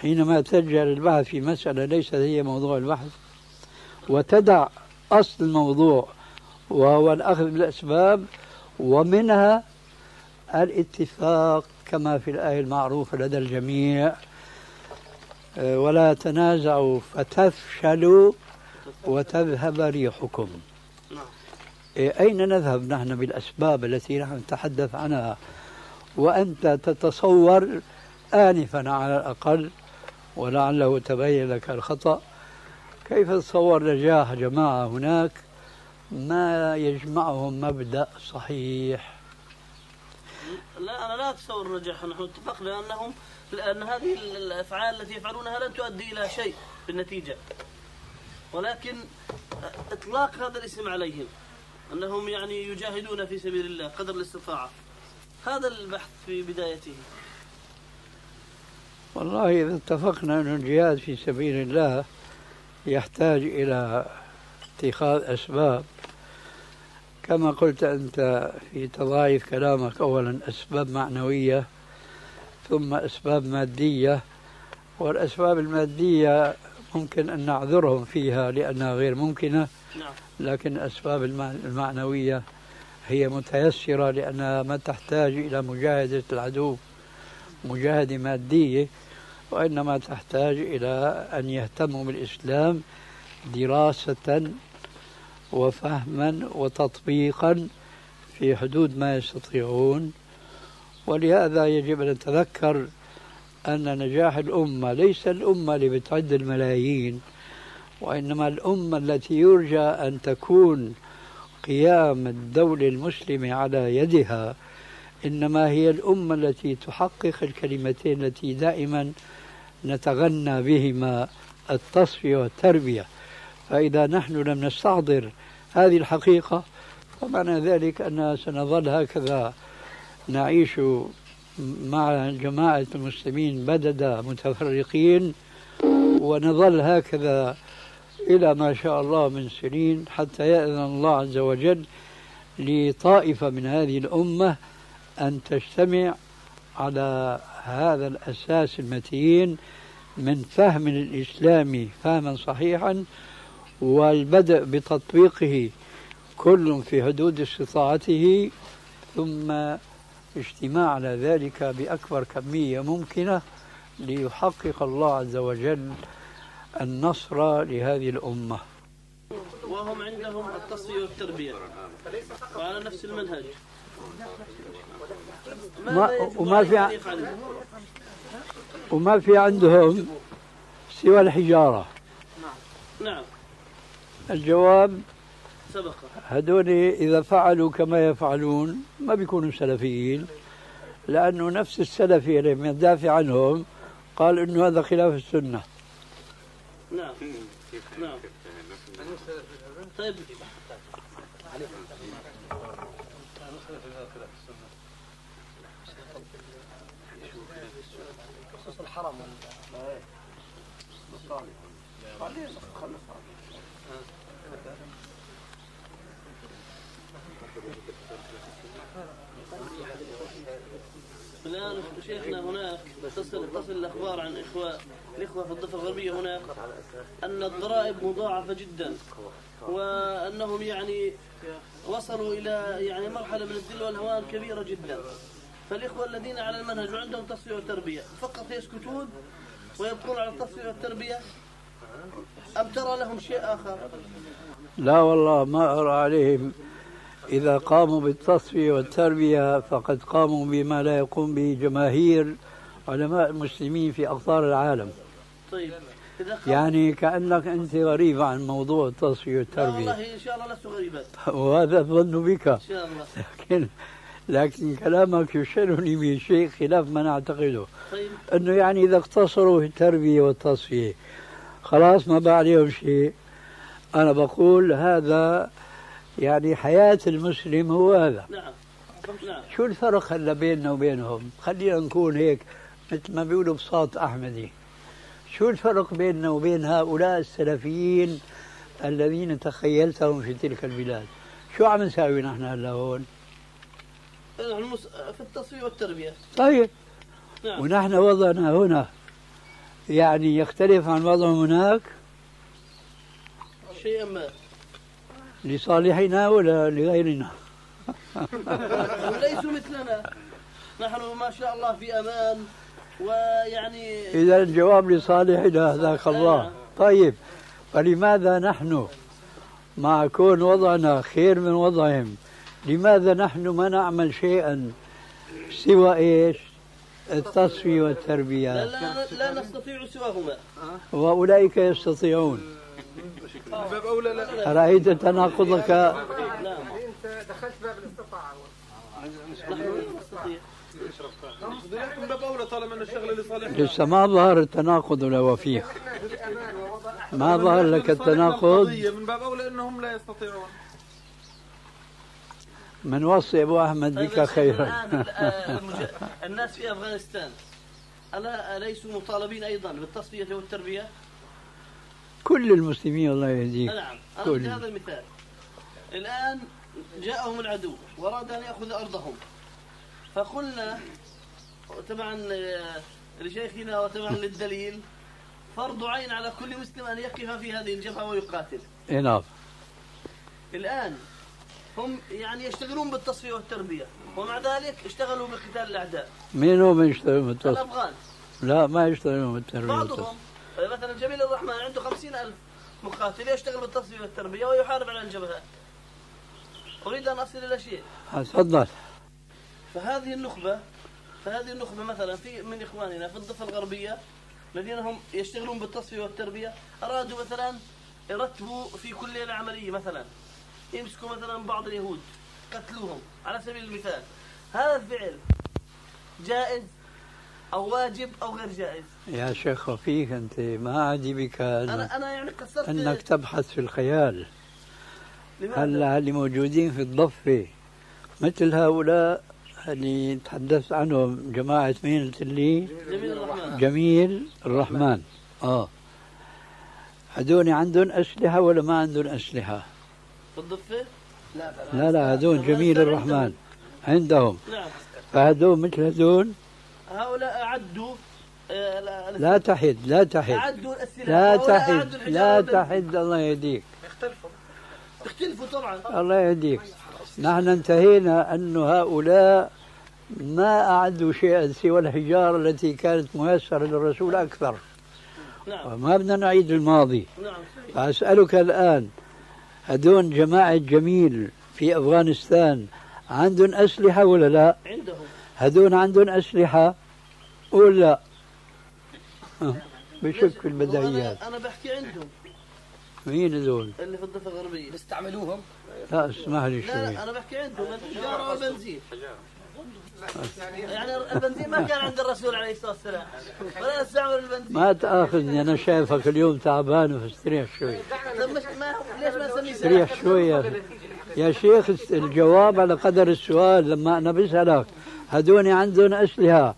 حينما تلجأ للبحث في مسألة ليست هي موضوع البحث وتدع أصل الموضوع وهو الأخذ بالأسباب ومنها الاتفاق كما في الآية المعروفة لدى الجميع، ولا تنازعوا فتفشلوا وتذهب ريحكم. أين نذهب نحن بالأسباب التي نحن نتحدث عنها وأنت تتصور آنفا على الأقل ولعله تبين لك الخطأ كيف تصور نجاح جماعة هناك ما يجمعهم مبدأ صحيح؟ لا، أنا لا أتصور نجاح. نحن اتفقنا أنهم لأن هذه الأفعال التي يفعلونها لن تؤدي إلى شيء بالنتيجة، ولكن إطلاق هذا الاسم عليهم أنهم يعني يجاهدون في سبيل الله قدر الاستطاعة، هذا البحث في بدايته. والله إذا اتفقنا أن الجهاد في سبيل الله يحتاج إلى اتخاذ أسباب كما قلت أنت في تضاعف كلامك، أولا أسباب معنوية ثم أسباب مادية، والأسباب المادية ممكن أن نعذرهم فيها لأنها غير ممكنة، لكن الأسباب المعنوية هي متيسرة لأنها ما تحتاج إلى مجاهدة العدو مجاهدة مادية، وإنما تحتاج إلى أن يهتموا بالإسلام دراسة وفهما وتطبيقا في حدود ما يستطيعون. ولهذا يجب أن نتذكر أن نجاح الأمة ليس الأمة اللي بتعد الملايين، وإنما الأمة التي يرجى أن تكون قيام الدولة المسلمة على يدها، إنما هي الأمة التي تحقق الكلمتين التي دائما نتغنى بهما، التصفية والتربية. فإذا نحن لم نستحضر هذه الحقيقة فمعنى ذلك أننا سنظل هكذا نعيش مع جماعة المسلمين بددا متفرقين، ونظل هكذا إلى ما شاء الله من سنين، حتى يأذن الله عز وجل لطائفة من هذه الأمة أن تجتمع على هذا الأساس المتين من فهم الإسلام فهما صحيحا، والبدء بتطبيقه كل في حدود استطاعته، ثم اجتماع على ذلك بأكبر كمية ممكنة ليحقق الله عز وجل النصر لهذه الأمة. وهم عندهم التصفية والتربية وعلى نفس المنهج، ما وما في وما في عندهم سوى الحجارة. نعم. الجواب سبق. هذول إذا فعلوا كما يفعلون ما بيكونوا سلفيين، لأنه نفس السلفي اللي يدافع عنهم قال إنه هذا خلاف السنة. نعم. نعم. طيب. الحرم الآن شيخنا هناك تصل تصل الأخبار عن إخوة الإخوة في الضفة الغربية هناك أن الضرائب مضاعفة جدا، وأنهم يعني وصلوا إلى يعني مرحلة من الذل والهوان كبيرة جدا. فالإخوة الذين على المنهج وعندهم تصفية وتربية فقط يسكتون ويبقون على التصفية والتربية، أم ترى لهم شيء آخر؟ لا والله ما أرى عليهم. إذا قاموا بالتصفية والتربية فقد قاموا بما لا يقوم به جماهير علماء المسلمين في أقطار العالم. طيب. يعني كأنك أنت غريب عن موضوع التصفية والتربية. والله إن شاء الله لست غريبا. وهذا أظن بك. إن شاء الله. لكن لكن كلامك يشيرني بشيء خلاف ما نعتقده. طيب. أنه يعني إذا اقتصروا في التربية والتصفية خلاص ما بقى عليهم شيء. أنا بقول هذا يعني حياة المسلم هو هذا. نعم. نعم. شو الفرق هلا بيننا وبينهم؟ خلينا نكون هيك مثل ما بيقولوا بساط أحمدي. شو الفرق بيننا وبين هؤلاء السلفيين الذين تخيلتهم في تلك البلاد؟ شو عم نساوي نحن هلا هون؟ في التصفية والتربية. طيب. نعم. ونحن وضعنا هنا يعني يختلف عن وضعهم هناك؟ شيئا ما. لصالحنا ولا لغيرنا؟ ليسوا مثلنا، نحن ما شاء الله في أمان، ويعني إذا الجواب لصالحنا هداك الله. طيب فلماذا نحن مع كون وضعنا خير من وضعهم لماذا نحن ما نعمل شيئا سوى إيش؟ التصفية والتربية. لا, لا, لا نستطيع سواهما، وأولئك يستطيعون. رأيت تناقضك. لا أنت دخلت باب الاستطاعة. نستطيع. باب أولى طالما أن الشغل لصالحنا. لسه ما ظهر التناقض ولا وفيه. ما ظهر لك التناقض. من باب أولى أنهم لا يستطيعون. من وصي أبو أحمد بك خيرا. الناس في أفغانستان ألا ليسوا مطالبين أيضا بالتصفية والتربية؟ كل المسلمين الله يهديك. نعم. أنا هذا المثال. الآن جاءهم العدو وأراد أن يأخذ أرضهم، فقلنا طبعا لشيخنا وطبعا للدليل فرض عين على كل مسلم أن يقف في هذه الجبهة ويقاتل. نعم. الآن هم يعني يشتغلون بالتصفية والتربية، ومع ذلك اشتغلوا بقتال الأعداء. مين هم يشتغلون بالتصفية؟ الأفغان. لا ما يشتغلون بالتربية. بعضهم مثلا جميل الرحمن عنده خمسين ألف مقاتل يشتغل بالتصفية والتربية ويحارب على الجبهات. أريد أن أصل إلى شيء. تفضل. فهذه النخبة فهذه النخبة مثلا في من إخواننا في الضفة الغربية الذين هم يشتغلون بالتصفية والتربية أرادوا مثلا يرتبوا في كل العملية، مثلا يمسكوا مثلا بعض اليهود قتلوهم على سبيل المثال، هذا الفعل جائز أو واجب أو غير جائز؟ يا شيخ رفيق أنت ما عجبك أنا أنا يعني كسرت أنك تبحث في الخيال. هلا اللي موجودين في الضفة مثل هؤلاء اللي تحدثت عنهم، جماعة مين اللي جميل الرحمن، جميل الرحمن. آه هذول عندهم أسلحة ولا ما عندهم أسلحة في الضفة؟ لا لا لا، هذول جميل الرحمن عندهم. نعم. فهذول مثل هذول هؤلاء أعدوا آه لا, لا تحد لا تحد أعدوا الأسلحة لا تحد لا تحد الله يهديك. اختلفوا اختلفوا طبعا الله يهديك. نحن انتهينا أن هؤلاء ما أعدوا شيئا سوى الحجارة التي كانت ميسرة للرسول أكثر. نعم. وما بدنا نعيد الماضي. نعم. فأسألك الآن هدون جماعة جميل في أفغانستان عندهم أسلحة ولا لا؟ عندهم. هدون عندهم أسلحة ولا لا؟ بشك في البدايات. أنا بحكي عندهم. مين هذول؟ اللي في الضفة الغربية بيستعملوهم؟ لا اسمح لي شوي. لا, لا أنا بحكي عندهم الحجارة والبنزين. يعني البنزين ما كان عند الرسول عليه الصلاة والسلام ولا نستعمل البنزين. ما تأخذني أنا شايفك اليوم تعبان فاستريح شوي. طب مش ما ليش ما نسميه استريح شوي يا, يا شيخ. الجواب على قدر السؤال. لما أنا بسألك هدون عندهم أسلحة،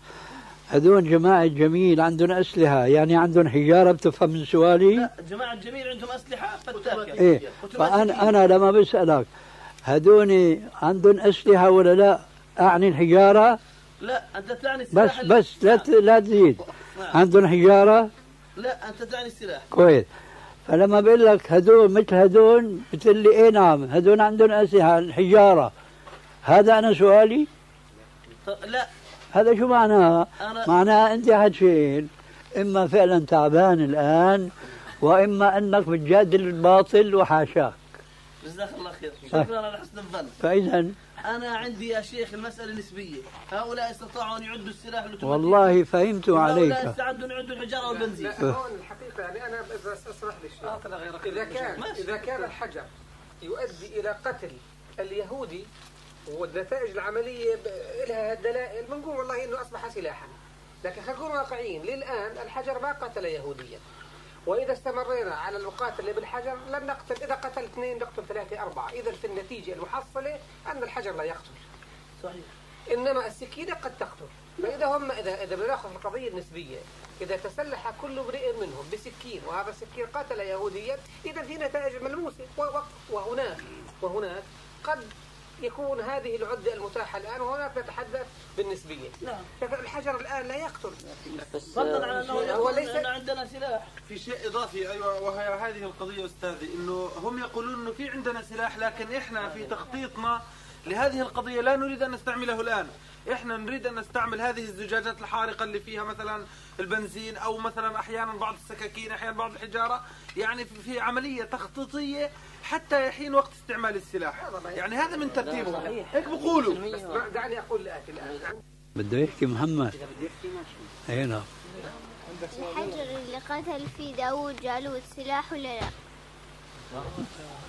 هدون جماعة جميل عندهم أسلحة يعني عندهم حجارة، بتفهم من سؤالي؟ لا جماعة جميل عندهم أسلحة فتاكة. إيه فأنا أنا لما بسألك هدون عندهم أسلحة ولا لا أعني الحجارة؟ لا أنت تعني السلاح. بس بس لا لا تزيد. عندهم حجارة؟ لا أنت تعني السلاح. كويس. فلما بقول لك هدون مثل هدون بتقول لي إيه نعم هدون عندهم أسلحة الحجارة، هذا أنا سؤالي؟ لا هذا شو معناها؟ معناها أنت أحد شيئين، إما فعلا تعبان الآن وإما أنك بتجادل الباطل وحاشاك. جزاك الله خير، شكرا على حسن الظن. فإذا أنا عندي يا شيخ المسألة نسبية، هؤلاء استطاعوا أن يعدوا السلاح لتمكين. والله فهمت عليك. هؤلاء استعدوا أن يعدوا الحجارة والبنزين. لا هون الحقيقة يعني أنا إذا أسمح لي شيء، إذا كان إذا كان الحجر يؤدي إلى قتل اليهودي والنتائج العملية لها دلائل بنقول والله إنه أصبح سلاحا، لكن خلينا نكون واقعيين للآن الحجر ما قتل يهوديا، وإذا استمرينا على المقاتلة بالحجر لن نقتل، إذا قتل اثنين نقتل ثلاثة أربعة، إذا في النتيجة المحصلة أن الحجر لا يقتل. صحيح. إنما السكينة قد تقتل. فإذا هم إذا إذا بناخذ القضية النسبية، إذا تسلح كل امرئ منهم بسكين وهذا السكين قاتل يهوديا، إذا في نتائج ملموسة، وهناك وهناك قد يكون هذه العدة المتاحة الآن، وهناك نتحدث بالنسبية. نعم. الحجر الآن لا يقتل. فضلا على أنه هو ليس أن عندنا سلاح. في شيء إضافي أيوة، وهي هذه القضية أستاذي، إنه هم يقولون إنه في عندنا سلاح، لكن إحنا في تخطيطنا لهذه القضية لا نريد أن نستعمله الآن. إحنا نريد أن نستعمل هذه الزجاجات الحارقة اللي فيها مثلا البنزين، أو مثلا أحيانا بعض السكاكين، أحيانا بعض الحجارة، يعني في عملية تخطيطية حتى حين وقت استعمال السلاح. يعني هذا من ترتيبهم هيك بقولوا. دعني أقول لك الآن بده يحكي محمد. هنا الحجر اللي قتل فيه داود جالوت سلاح ولا لا؟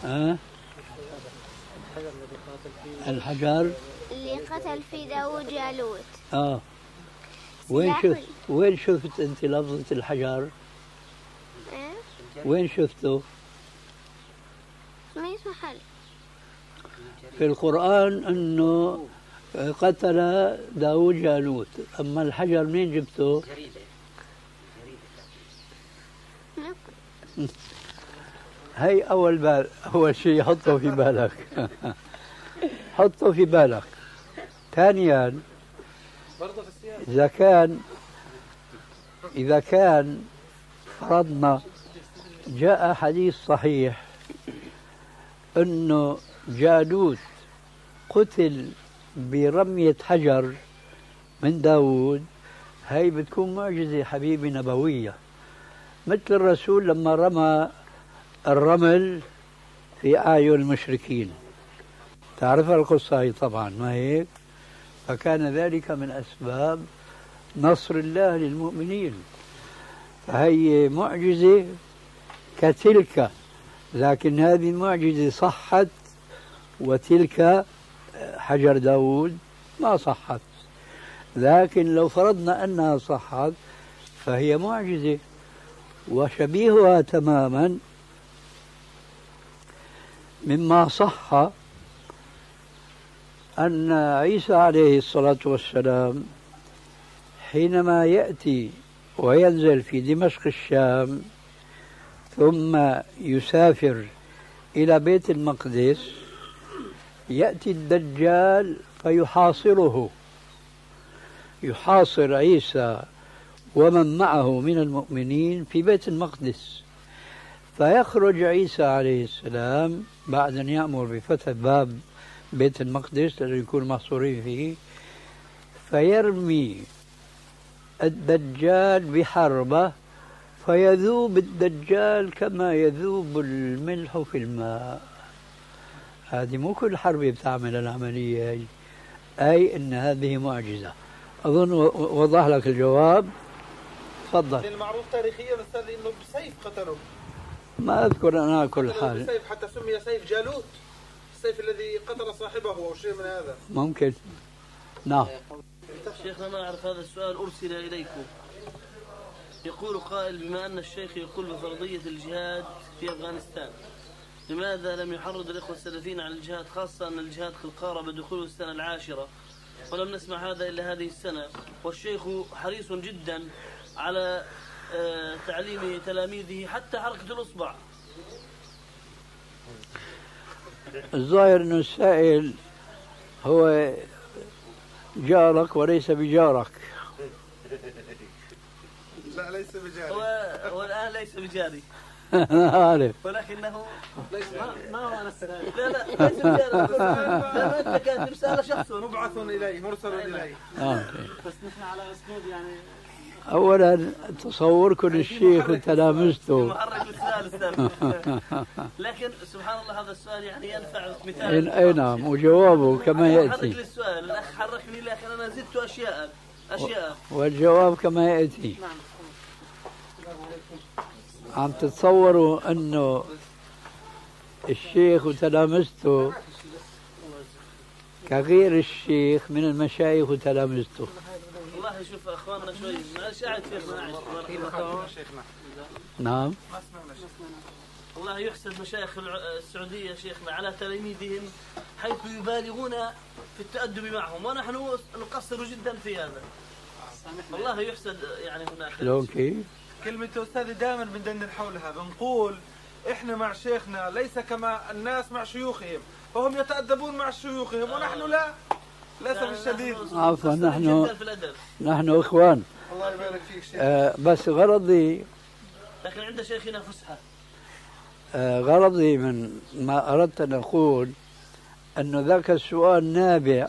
ها؟ الحجر اللي قتل فيه داود جالوت اه وين شفت وين شفت انت لفظة الحجر؟ ايه وين شفته؟ ما محل في القرآن انه قتل داود جالوت، اما الحجر مين جبته؟ جريدة جريدة. هي أول بال أول شيء حطه في بالك. حطه في بالك. ثانياً إذا كان إذا كان فرضنا جاء حديث صحيح إنه جالوت قتل برمية حجر من داود، هي بتكون معجزة حبيبي نبوية، مثل الرسول لما رمى الرمل في أعين المشركين. تعرف القصة هي طبعا ما هيك؟ فكان ذلك من أسباب نصر الله للمؤمنين. فهي معجزة كتلك، لكن هذه المعجزة صحت وتلك حجر داود ما صحت، لكن لو فرضنا أنها صحت فهي معجزة، وشبيهها تماما مما صح أن عيسى عليه الصلاة والسلام حينما يأتي وينزل في دمشق الشام ثم يسافر إلى بيت المقدس يأتي الدجال فيحاصره، يحاصر عيسى ومن معه من المؤمنين في بيت المقدس، فيخرج عيسى عليه السلام بعد أن يأمر بفتح باب بيت المقدس لأن يكون محصورين فيه، فيرمي الدجال بحربة فيذوب الدجال كما يذوب الملح في الماء. هذه مو كل حربة بتعمل العملية هي. أي أن هذه معجزة. أظن وضح لك الجواب. تفضل. المعروف تاريخيا أستاذ إنه بسيف قتلوا. ما أذكر أنا كل حال. بسيف حتى سمي سيف جالوت، السيف الذي قتل صاحبه أو شيء من هذا. ممكن. نعم. شيخنا ما أعرف هذا السؤال أرسل إليكم. يقول قائل بما أن الشيخ يقول بفرضية الجهاد في أفغانستان، لماذا لم يحرض الإخوة السلفيين على الجهاد، خاصة أن الجهاد قد قارب دخوله السنة العاشرة ولم نسمع هذا إلا هذه السنة، والشيخ حريص جدا على تعليم تلاميذه حتى حركة الإصبع. الظاهر أن السائل هو جارك وليس بجارك. لا ليس بجاري. والآن ليس بجاري. أنا عارف. ولكنه ما هو أنا السلام. لا لا ليس بجاري. لا أنت كان رسالة شخص مبعث إليه مرسل إليه. بس نحن على أسنود يعني. أولا تصوركم الشيخ وتلامذته. لكن سبحان الله هذا السؤال يعني ينفع مثال. أي نعم وجوابه كما يأتي. حرك لي السؤال الأخ حركني، لكن أنا زدت أشياء أشياء. والجواب كما يأتي. عم تتصوروا أنه الشيخ وتلامذته كغير الشيخ من المشايخ وتلامذته. والله شوف اخواننا شوي معلش قاعد شيخنا قاعد شيخنا نعم ما سمعنا شيخنا. والله يحسد مشايخ السعوديه شيخنا على تلاميذهم حيث يبالغون في التأدب معهم، ونحن نقصر جدا في هذا. والله يحسد يعني هناك شلون كيف؟ كلمته استاذي دائما بندن حولها، بنقول احنا مع شيخنا ليس كما الناس مع شيوخهم، فهم يتأدبون مع شيوخهم ونحن لا. للأسف الشديد. عفوا نحن نحن إخوان. الله يبارك فيك شيخ. آه بس غرضي. لكن عند شيخنا فسحة. آه غرضي من ما أردت أن أقول أنه ذاك السؤال نابع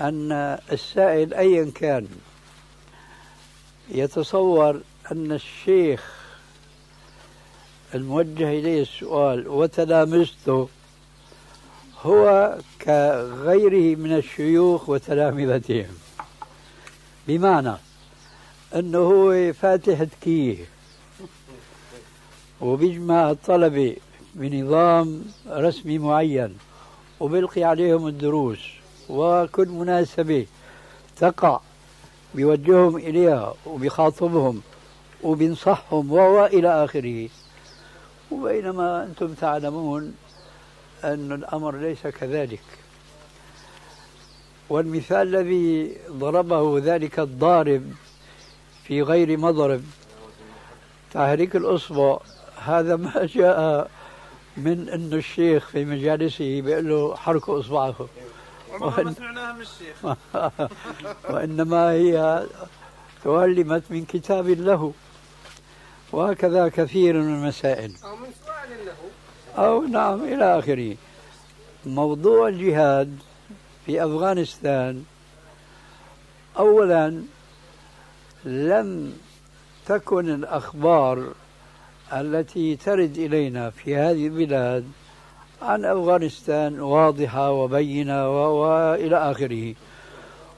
أن السائل أيا كان يتصور أن الشيخ الموجه إليه السؤال وتلامذته هو كغيره من الشيوخ وتلامذتهم، بمعنى أنه هو فاتح تكيه وبيجمع الطلبة بنظام رسمي معين وبيلقي عليهم الدروس، وكل مناسبة تقع بيوجههم إليها وبيخاطبهم وبينصحهم وإلى آخره، وبينما أنتم تعلمون أن الأمر ليس كذلك. والمثال الذي ضربه ذلك الضارب في غير مضرب تحريك الأصبع، هذا ما جاء من أن الشيخ في مجالسه بيقول له حركوا أصبعكم، وإن... ما سمعناها من الشيخ وإنما هي تؤلمت من كتاب له، وهكذا كثير من المسائل أو من سؤال له أو نعم إلى آخره. موضوع الجهاد في أفغانستان أولا لم تكن الأخبار التي ترد إلينا في هذه البلاد عن أفغانستان واضحة وبينة وإلى آخره،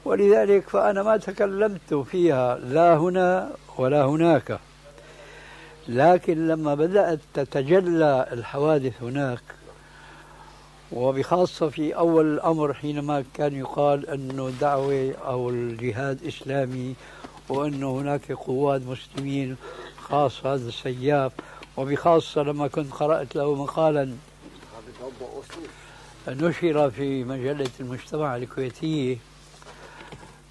ولذلك فأنا ما تكلمت فيها لا هنا ولا هناك. لكن لما بدأت تتجلى الحوادث هناك، وبخاصة في أول الأمر حينما كان يقال أنه الدعوة أو الجهاد إسلامي، وأنه هناك قوات مسلمين خاصة هذا السياف، وبخاصة لما كنت قرأت له مقالا نشر في مجلة المجتمع الكويتية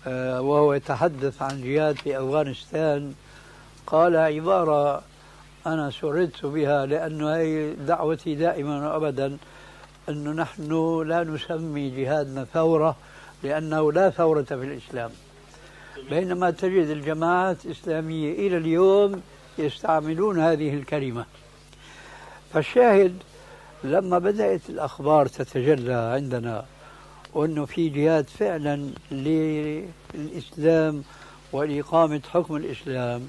وهو يتحدث عن جهاد في أفغانستان، قال عبارة أنا سررت بها لأن هي دعوتي دائما وأبدا، أنه نحن لا نسمي جهادنا ثورة لأنه لا ثورة في الإسلام، بينما تجد الجماعات الإسلامية إلى اليوم يستعملون هذه الكلمة. فالشاهد لما بدأت الأخبار تتجلى عندنا وأنه في جهاد فعلا للإسلام ولإقامة حكم الإسلام،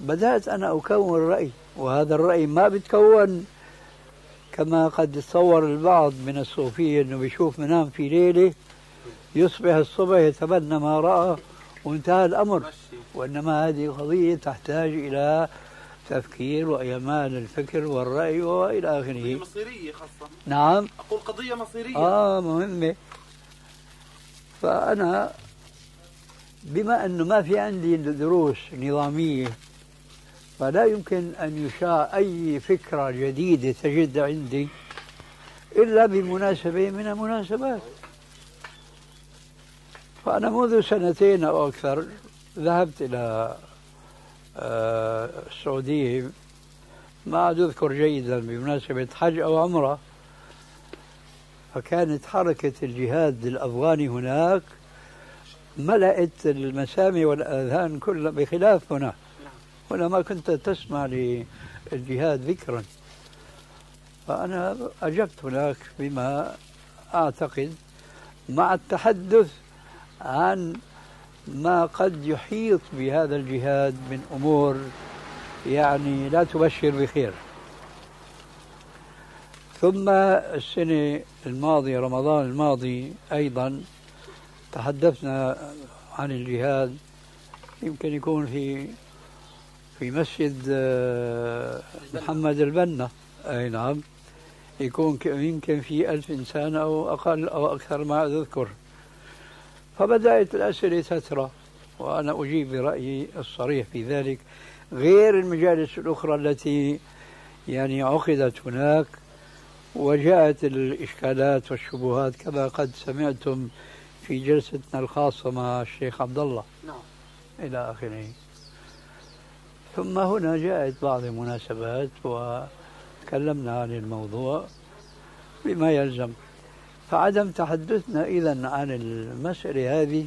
بدأت أنا أكون رأي، وهذا الرأي ما بتكون كما قد تصور البعض من الصوفية أنه بيشوف منام في ليلة يصبح الصبح يتبنى ما رأى وانتهى الأمر، وإنما هذه قضية تحتاج إلى تفكير وإيمان الفكر والرأي وإلى آخره. قضية مصيرية خاصة. نعم، أقول قضية مصيرية آه مهمة. فأنا بما أنه ما في عندي دروس نظامية، فلا يمكن أن يشاع أي فكرة جديدة تجد عندي إلا بمناسبة من المناسبات. فأنا منذ سنتين أو أكثر ذهبت إلى السعودية، ما عاد أذكر جيدا، بمناسبة حج أو عمرة، فكانت حركة الجهاد الأفغاني هناك ملأت المسامع والآذان كلها، بخلاف هنا هنا ما كنت تسمع للجهاد ذكرا. فأنا أجبت هناك بما أعتقد، مع التحدث عن ما قد يحيط بهذا الجهاد من أمور يعني لا تبشر بخير. ثم السنة الماضية رمضان الماضي أيضا تحدثنا عن الجهاد، يمكن يكون في في مسجد محمد البنا، أي نعم، يكون يمكن في ألف إنسان أو أقل أو أكثر ما أذكر. فبدأت الأسئلة تترى، وأنا أجيب برأيي الصريح في ذلك، غير المجالس الأخرى التي يعني عقدت هناك، وجاءت الإشكالات والشبهات كما قد سمعتم في جلستنا الخاصة مع الشيخ عبد الله إلى آخره. ثم هنا جاءت بعض المناسبات وتكلمنا عن الموضوع بما يلزم. فعدم تحدثنا إذن عن المسألة هذه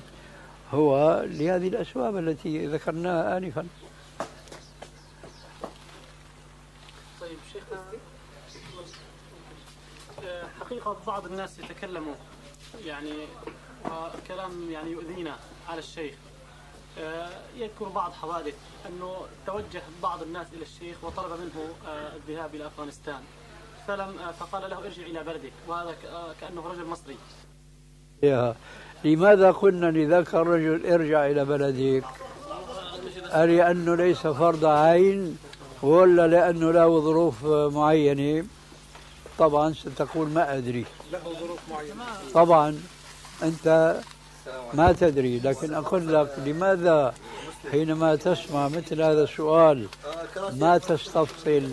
هو لهذه الأسباب التي ذكرناها آنفا. طيب شيخنا، حقيقة بعض الناس يتكلموا يعني كلام يعني يؤذينا على الشيخ، يذكر بعض حوادث أنه توجه بعض الناس إلى الشيخ وطلب منه الذهاب إلى أفغانستان، فلم فقال له ارجع إلى بلدك، وهذا كأنه رجل مصري. يا لماذا قلنا لذاك الرجل ارجع إلى بلدك؟ أري أنه ليس فرض عين، ولا لأنه له ظروف معينة؟ طبعا ستقول ما أدري، له ظروف معينة، طبعا أنت ما تدري. لكن أقول لك لماذا حينما تسمع مثل هذا السؤال ما تستفصل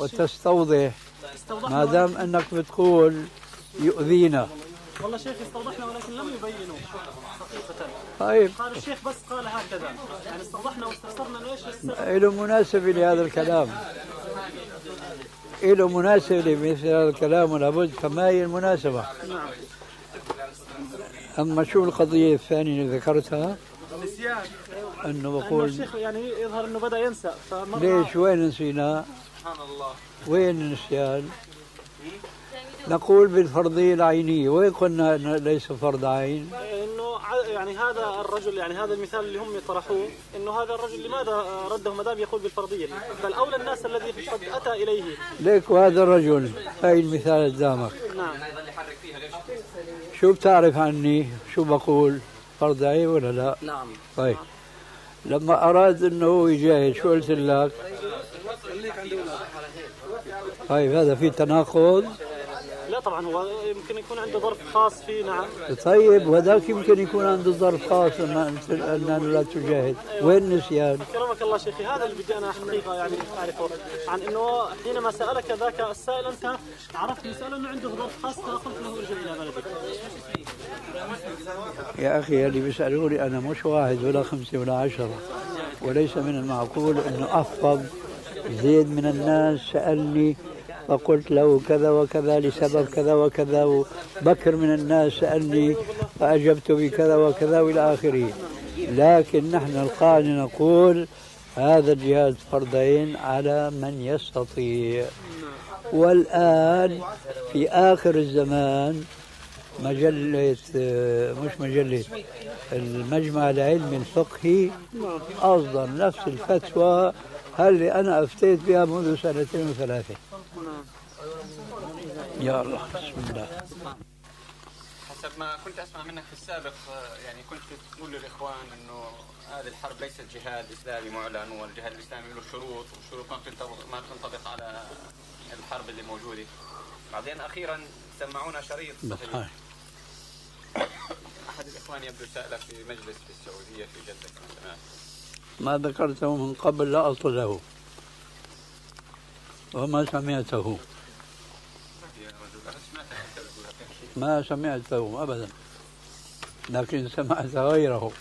وتستوضح، ما دام انك بتقول يؤذينا. والله شيخ استوضحنا ولكن لم يبينوا حقيقة. طيب قال الشيخ بس قال هكذا، يعني استوضحنا واستفسرنا ليش السبب. له مناسبة لهذا الكلام، له مناسبة لمثل هذا الكلام ولابد، فما هي المناسبة؟ نعم. أما شو القضية الثانية اللي ذكرتها؟ نسيان، أنه بقول الشيخ يعني يظهر أنه بدأ ينسى. ليش؟ وين نسينا؟ سبحان الله، وين النسيان؟ نقول بالفرضية العينية، وين قلنا أنه ليس فرض عين؟ إنه يعني هذا الرجل، يعني هذا المثال اللي هم طرحوه، انه هذا الرجل لماذا رده ما دام يقول بالفرضيه؟ بل اولى الناس الذي قد اتى اليه ليك وهذا الرجل. هاي المثال قدامك. نعم. شو بتعرف عني؟ شو بقول؟ فرض عين ولا لا؟ نعم. طيب لما اراد انه يجاهد شو قلت لك؟ طيب هذا في تناقض؟ لا طبعا، هو يمكن يكون عنده ظرف خاص فيه. نعم. طيب وذاك يمكن يكون عنده ظرف خاص ان ان لا تجاهد. وين نسيان؟ كرمك الله شيخي، هذا اللي بدي انا حقيقه يعني اعرفه، عن انه حينما سالك ذاك السائل انت عرفت من ساله انه عنده ظرف خاص فقلت له ارجع الى بلدك. يا اخي اللي بيسالوني انا مش واحد ولا خمسه ولا عشره، وليس من المعقول انه افضل زيد من الناس سالني فقلت له كذا وكذا لسبب كذا وكذا، وبكر من الناس سألني فأجبت بكذا وكذا والى آخره. لكن نحن القائل نقول هذا الجهاد فرضين على من يستطيع. والآن في آخر الزمان مجلة، مش مجلة، المجمع العلمي الفقهي أصدر نفس الفتوى هل أنا أفتيت بها منذ سنتين وثلاثة. يا الله بسم الله. حسب ما كنت اسمع منك في السابق يعني كنت تقول للاخوان انه هذه الحرب ليست جهاد اسلامي معلن، والجهاد الاسلامي له شروط، والشروط ما تنطبق على الحرب اللي موجوده. بعدين اخيرا سمعونا شريط صحيح احد الاخوان يبدو سالك في مجلس في السعوديه في جده كمان، ما ذكرته من قبل لا اصل له وما سمعته، ما سمعته أبدا، لكن سمعت غيره.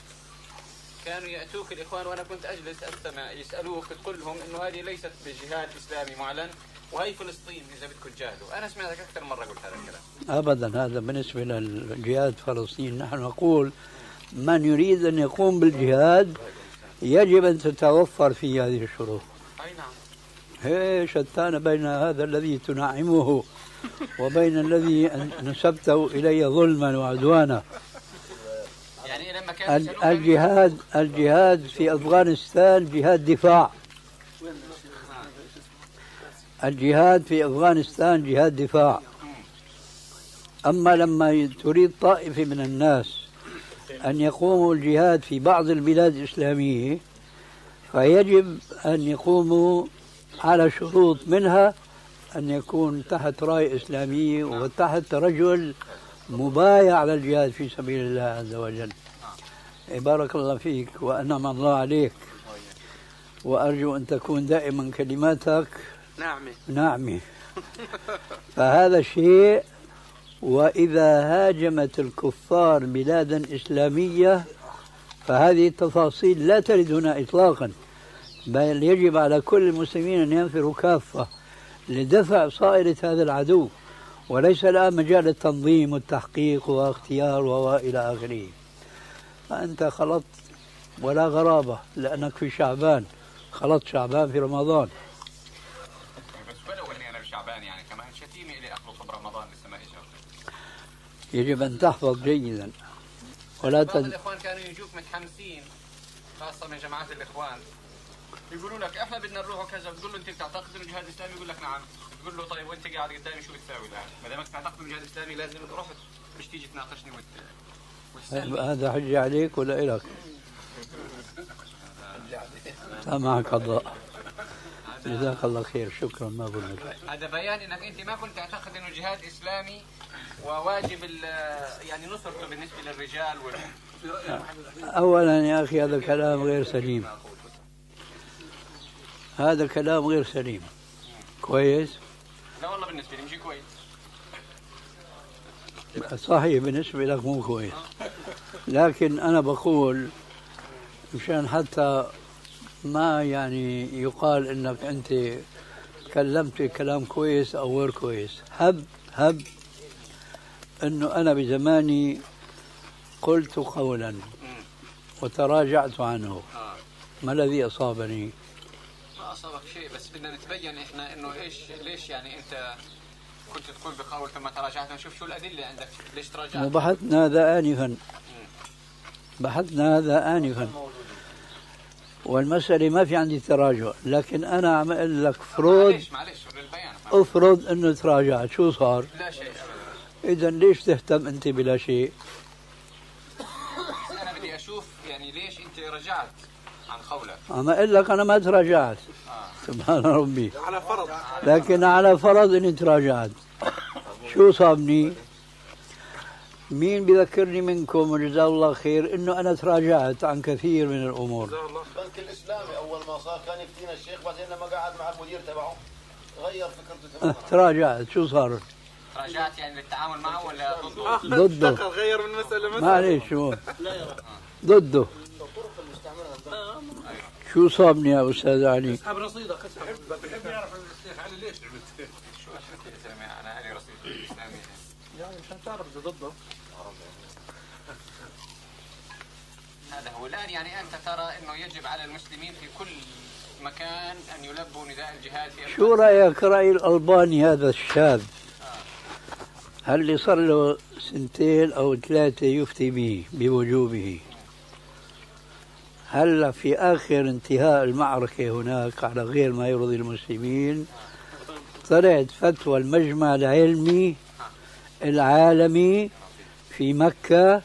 كانوا يأتوك الإخوان وأنا كنت أجلس أستمع يسألوك تقول لهم إنه هذه ليست بجهاد إسلامي معلن وهي فلسطين إذا بدكم تجاهدوا. أنا سمعتك أكثر مرة قلت هذا الكلام. أبدا، هذا بالنسبة للجهاد فلسطين. نحن نقول من يريد أن يقوم بالجهاد يجب أن تتوفر في هذه الشروط. أي نعم. هي شتان بين هذا الذي تنعمه وبين الذي نسبته إلي ظلما وعدوانا. يعني لما كان الجهاد الجهاد في أفغانستان جهاد دفاع، الجهاد في أفغانستان جهاد دفاع. أما لما تريد طائفة من الناس أن يقوموا الجهاد في بعض البلاد الإسلامية فيجب أن يقوموا على شروط، منها أن يكون تحت راية إسلامية وتحت رجل مبايع على الجهاد في سبيل الله عز وجل. بارك الله فيك وأنعم الله عليك، وأرجو أن تكون دائما كلماتك ناعمة. فهذا الشيء. وإذا هاجمت الكفار بلادا إسلامية فهذه التفاصيل لا ترد هنا إطلاقا، بل يجب على كل المسلمين أن ينفروا كافة لدفع صائرة هذا العدو، وليس الآن مجال التنظيم والتحقيق واختيار وإلى آخره. فأنت خلطت ولا غرابة، لأنك في شعبان خلطت شعبان في رمضان. بس ولو أني أنا في شعبان يعني كمان شتيمة إلي أخلطه برمضان لسه ما إجا. يجب أن تحفظ جيدا ولا تنسى. بعض الإخوان كانوا يجوك متحمسين خاصة من جماعات الإخوان يقولوا لك احنا بدنا نروح وكذا، بتقول له انت بتعتقد انه الجهاد الاسلامي؟ يقول لك نعم. بتقول له طيب وانت قاعد قدامي شو بتساوي الان؟ ما دامك بتعتقد انه الجهاد الاسلامي لازم تروح، مش تيجي تناقشني وتسالني. هذا حجه عليك ولا الك؟ سامحك قضاء. جزاك الله خير، شكرا. ما بقول لك هذا بيان انك انت ما كنت تعتقد انه الجهاد اسلامي وواجب يعني نصرته بالنسبه للرجال وال... اولا يا اخي هذا كلام غير سليم، هذا كلام غير سليم. كويس؟ لا والله بالنسبة لي مش كويس. صحيح بالنسبة لك مو كويس، لكن أنا بقول مشان حتى ما يعني يقال إنك أنت كلمت كلام كويس أو غير كويس، هب هب إنه أنا بزماني قلت قولا وتراجعت عنه. ما الذي أصابني؟ أصابك شيء، بس بدنا نتبين احنا انه ايش ليش يعني انت كنت تقول بقول ثم تراجعت، نشوف شو الادله عندك ليش تراجعت. وضحتنا هذا انفا بحثنا هذا آنفا والمسألة ما في عندي تراجع، لكن أنا عم أقول لك فرض أفرض أنه تراجع، شو صار؟ لا شيء أبدا. إذا ليش تهتم أنت بلا شيء؟ أنا بدي أشوف يعني ليش أنت رجعت عن قولك. عم أقول لك أنا ما تراجعت سبحان ربي، على فرض، لكن على فرض أني تراجعت، شو صابني؟ مين بذكرني منكم وجزاه الله خير انه انا تراجعت عن كثير من الامور. جزاه الله. البنك الاسلامي اول ما صار كان يفتينا الشيخ، بعدين لما قعد مع المدير تبعه غير فكرته تماما. تراجعت، شو صار؟ تراجعت يعني للتعامل معه ولا ضده؟ ضده. غير من مساله لمساله. معلش هو ضده. شو صابني يا استاذ علي؟ اسحب رصيدك، اسحب. بحب يعرف الشيخ علي ليش عملت شو عشان تسلمي انا الي رصيد الاسلامي يعني مشان تعرف اذا ضده. هذا هو الآن، يعني أنت ترى أنه يجب على المسلمين في كل مكان أن يلبوا نداء الجهاد في أمريكا. شو رأيك رأي الألباني هذا الشاب؟ آه. هل صار له سنتين أو ثلاثة يفتي به بوجوبه، هل في آخر انتهاء المعركة هناك على غير ما يرضي المسلمين طلعت فتوى المجمع العلمي العالمي في مكة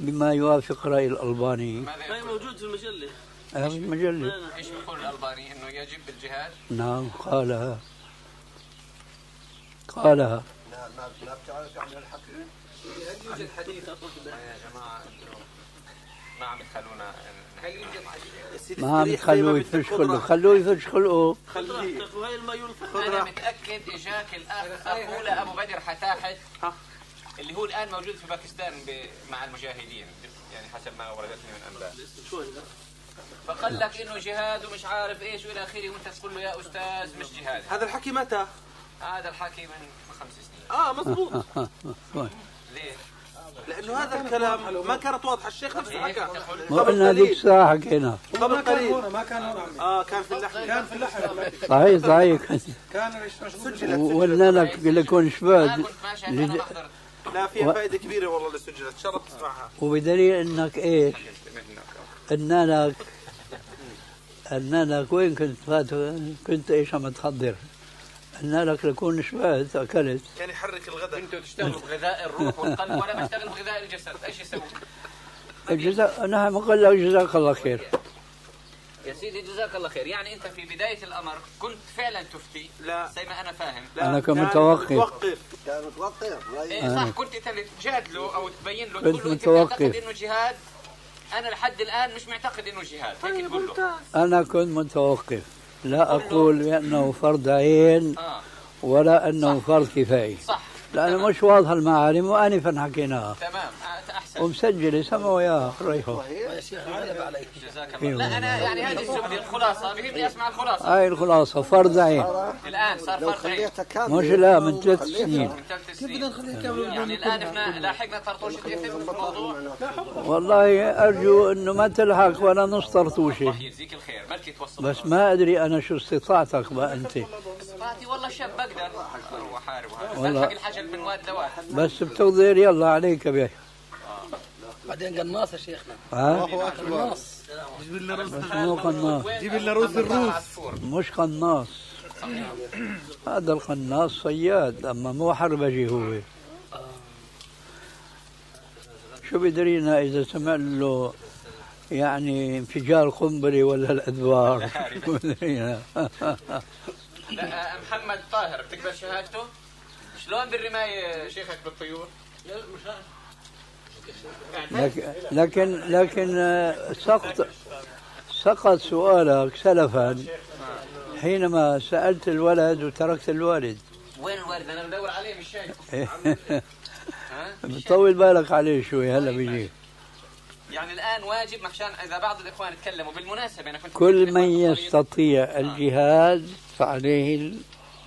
بما يوافق رأي الألباني؟ هي موجود في المجلة. آه في المجلة. ايش بيقول الألباني؟ انه يجب الجهاد؟ نعم قالها. قالها. لا ما ما بتعرف عن الحكي. هل يوجد حديث يا جماعة انه ما عم يخلونا؟ هل يوجد حديث؟ ما عم يخلوه يفش خلقه، خلوه يفش خلقه. خليه. أنا متأكد إجاك الأخ أقول أبو بدر حتاحت اللي هو الآن موجود في باكستان مع المجاهدين، يعني حسب ما وردتني من أنباء، فقال لك إنه جهاد ومش عارف إيش وإلى آخره، وأنت تقول له يا أستاذ مش جهاد. هذا الحكي متى؟ هذا الحكي من خمس سنين. آه مضبوط. ليش؟ لأنه هذا الكلام ما كانت واضحة، الشيخ نفسه حكى. ما قلنا هذيك الساعة حكينا. قبل قليل. ما كان هون عمي. آه كان في اللحن. كان في اللحن. صحيح صحيح. كان سجلت. وقلنا لك لكون شباب. لا فيها فائدة كبيرة والله اللي سجلت، شرف تسمعها. وبدليل انك ايش؟ قلنا لك قلنا لك وين كنت فاتو كنت ايش عم تحضر؟ قلنا لك لكون شبعت اكلت. كان يحرك الغداء. انتوا تشتغلوا بغذاء الروح والقلب وانا بشتغل بغذاء الجسد، ايش يسوي؟ الجزاء نعم قال له جزاك الله خير. يا سيدي جزاك الله خير، يعني انت في بدايه الامر كنت فعلا تفتي. لا زي ما انا فاهم. لا انا كنت متوقف. متوقف كان متوقف. إيه صح، كنت انت اللي تجادله او تبين له تقول له انت معتقد انه جهاد، انا لحد الان مش معتقد انه جهاد، هيك تقول له. انا كنت متوقف، لا اقول بانه فرض عين ولا انه فرض كفايه، صح، لانه مش واضحه المعالم وانفا حكيناها. تمام ومسجله سمعوا يا ريحوا يا شيخ غالب عليك جزاك الله. لا انا يعني هذه الزبده الخلاصه، بهمني اسمع الخلاصه. هاي الخلاصه فرض عين الان صار فرض عين، مش لا من ثلاث سنين. كيف بدنا نخليها كامله يعني الان احنا لاحقنا طرطوشه الاثم في الموضوع. والله ارجو انه ما تلحق ولا نص طرطوشه. الله يجزيك الخير، بلكي توصل. بس ما ادري انا شو استطاعتك بقى انت. استطاعتي والله شاب بقدر واحارب وهذا الحجل من واد لواد، بس بتقدر يلا عليك يا بيه. بعدين قناص يا شيخنا. الله اكبر. قناص. جيب لنا رز. مو قناص. جيب لنا رز الروس. مش قناص. هذا القناص صياد، اما مو حربجي هو. شو بيدرينا اذا سمع له يعني انفجار قنبله ولا الادوار؟ شو بيدرينا. محمد طاهر بتقبل شهادته؟ شلون بالرمايه شيخك بالطيور؟ لا مش عارف. لكن لكن لكن سقط سقط سؤالك سلفا حينما سألت الولد وتركت الوالد. وين الوالد؟ أنا بدور عليه مش شايفه. بتطول بالك عليه شوي هلا بيجي. يعني الآن واجب مشان إذا بعض الإخوان تكلموا بالمناسبة أنا كنت. كل من يستطيع الجهاد فعليه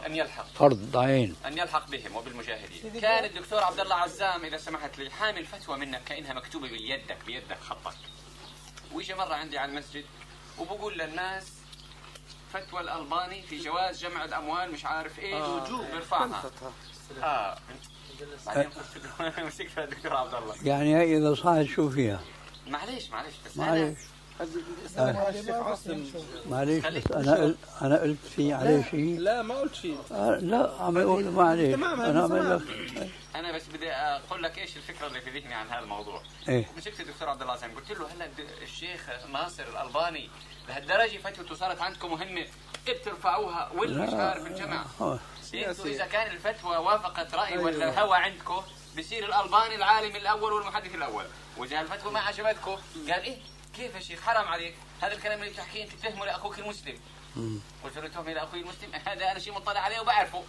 أن يلحق فرض عين، أن يلحق بهم وبالمجاهدين. كان الدكتور عبد الله عزام إذا سمحت لي حامل فتوى منك كأنها مكتوبة بيدك بيدك خطك، ويجي مرة عندي على المسجد وبقول للناس فتوى الألباني في جواز جمع الأموال مش عارف إيه وجوه برفعها. آه بعدين مسكتها الدكتور عبد الله. يعني إذا صحت شو فيها؟ معليش معليش بس معليش معليش بس انا انا قلت في عليه شيء. لا ما قلت شيء. لا عم يقول معليش. انا عم انا بس بدي اقول لك ايش الفكره اللي في ذهني عن هذا الموضوع. ايه مسكت الدكتور عبد الله عزام قلت له هلا الشيخ ناصر الألباني لهالدرجه فتوته صارت عندكم مهمه بترفعوها والاشهار بالجماعه. انتوا اذا كان الفتوى وافقت راي ولا الهوى عندكم بصير الألباني العالم الاول والمحدث الاول، واذا الفتوى ما عجبتكم قال ايه كيف يا شيخ حرام عليك هذا الكلام اللي بتحكيه انت تفهمه لاخوك المسلم. قلت له تهمه لاخوي المسلم هذا انا شيء مطلع عليه وبعرفه.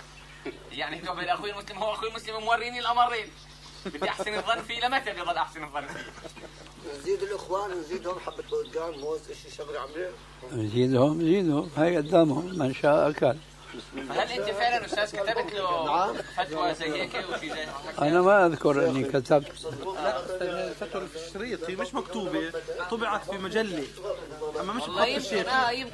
يعني تهمه لاخوي المسلم هو اخوي المسلم موريني الامرين. بدي احسن الظن فيه لمتى بدي اضل احسن الظن فيه؟ نزيد الاخوان نزيدهم حبه برتقال موز شيء شغله عمليه. نزيدهم نزيدهم هي قدامهم من شاء اكل. هل انت فعلا استاذ كتبت له فتوى زي هيك وفي زي انا ما اذكر اني كتبت. لا الفتوى في الشريط هي مش مكتوبه، طبعت في مجله. اما مش بخط الشيخ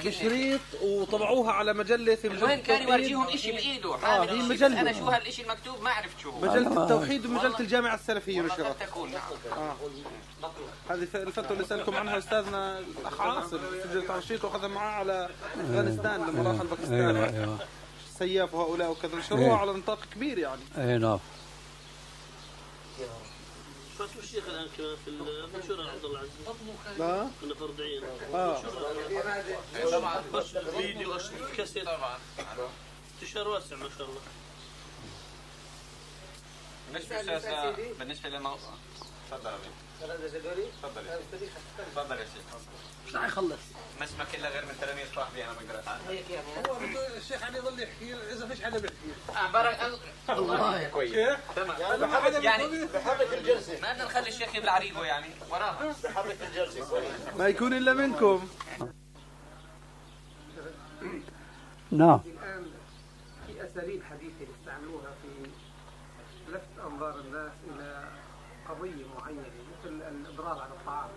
بشريط وطبعوها على مجله في مجله. وين كان يورجيهم شيء بايده حامل آه مجله. انا شو هالشيء المكتوب ما عرفت شو هو. مجله التوحيد ومجله الجامعه السلفيه نشرت. قد تكون نعم. آه. هذه الفتوى اللي سالكم عنها استاذنا الاخ عاصم سجلت على شريط واخذها معاه على افغانستان لما راح باكستان. السياف وهؤلاء وكذا نشروها إيه. على نطاق كبير يعني. اي نعم. شو اسم الشيخ الان كمان في المنشور عبد الله عزام؟ لا كنا فردعين. اه طبعا فيديو كاسيت طبعا انتشار واسع ما شاء الله. بالنسبه للاستاذ بالنسبه للموضوع تفضل تفضل تفضل يا شيخ. مش راح يخلص. ما اسمك الا غير من تلاميذ صاحبي انا بقدر اتعامل. هيك يعني هو الشيخ علي يضل يحكي اذا فيش حدا بيحكي. اه بارك الله كويس. تمام يعني بحبك الجلسه. ما بدنا نخلي الشيخ يبلع ريقه يعني وراها. بحبك الجلسه كويس. ما يكون الا منكم. نعم. الان في اساليب حديثه بيستعملوها في لفت انظار الناس الى قضية معينة مثل الإضرار على الطعام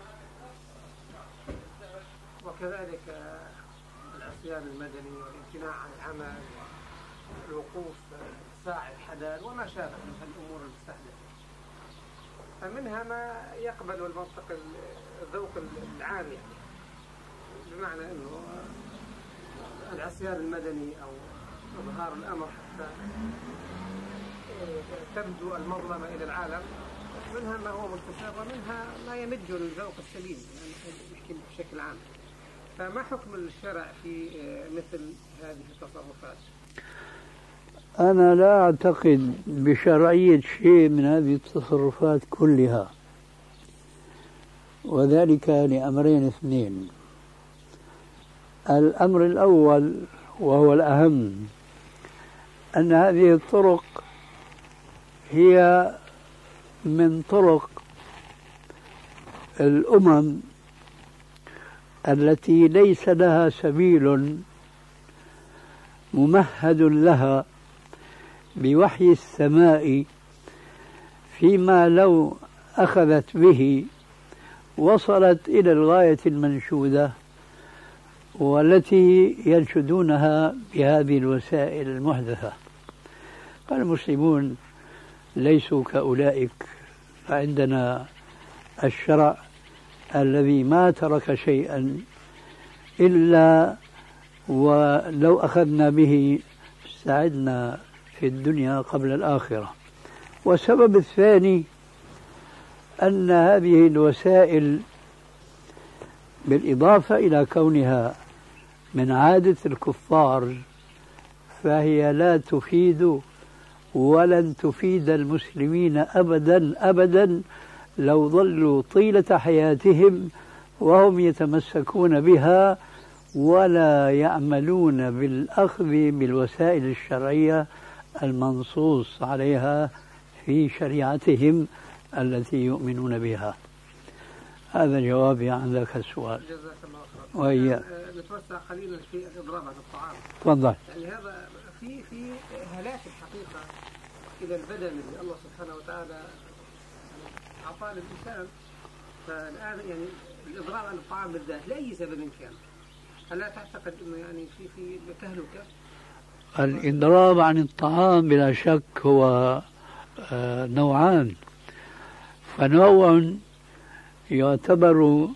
وكذلك العصيان المدني والامتناع عن العمل الوقوف ساعي الحلال وما شابه من الأمور المستهدفة. فمنها ما يقبل المنطق الذوق العام يعني بمعنى أنه العصيان المدني أو إظهار الأمر حتى تبدو المظلمة إلى العالم منها ما هو مستشار ومنها ما يمده للذوق السليم يعني نحكي بشكل عام. فما حكم الشرع في مثل هذه التصرفات؟ أنا لا أعتقد بشرعية شيء من هذه التصرفات كلها وذلك لأمرين اثنين. الأمر الأول وهو الأهم أن هذه الطرق هي من طرق الأمم التي ليس لها سبيل ممهد لها بوحي السماء فيما لو أخذت به وصلت إلى الغاية المنشودة والتي ينشدونها بهذه الوسائل المحدثة. فالمسلمون ليسوا كأولئك فعندنا الشرع الذي ما ترك شيئا إلا ولو أخذنا به سعدنا في الدنيا قبل الآخرة. والسبب الثاني أن هذه الوسائل بالإضافة إلى كونها من عادة الكفار فهي لا تفيد ولن تفيد المسلمين أبدا أبدا لو ظلوا طيلة حياتهم وهم يتمسكون بها ولا يعملون بالأخذ بالوسائل الشرعية المنصوص عليها في شريعتهم التي يؤمنون بها. هذا جوابي عن ذاك السؤال. جزاك الله خير. وإياك. نتوسع قليلا في الإضرار على الطعام. تفضل. يعني هذا في في هلاك الحقيقة إلى البدن اللي الله سبحانه وتعالى أعطاه للإنسان. فالآن يعني الإضرار على الطعام بالذات لأي سبب كان هل تعتقد أنه يعني في في تهلكة؟ الإضرار عن الطعام بلا شك هو نوعان. فنوع يعتبر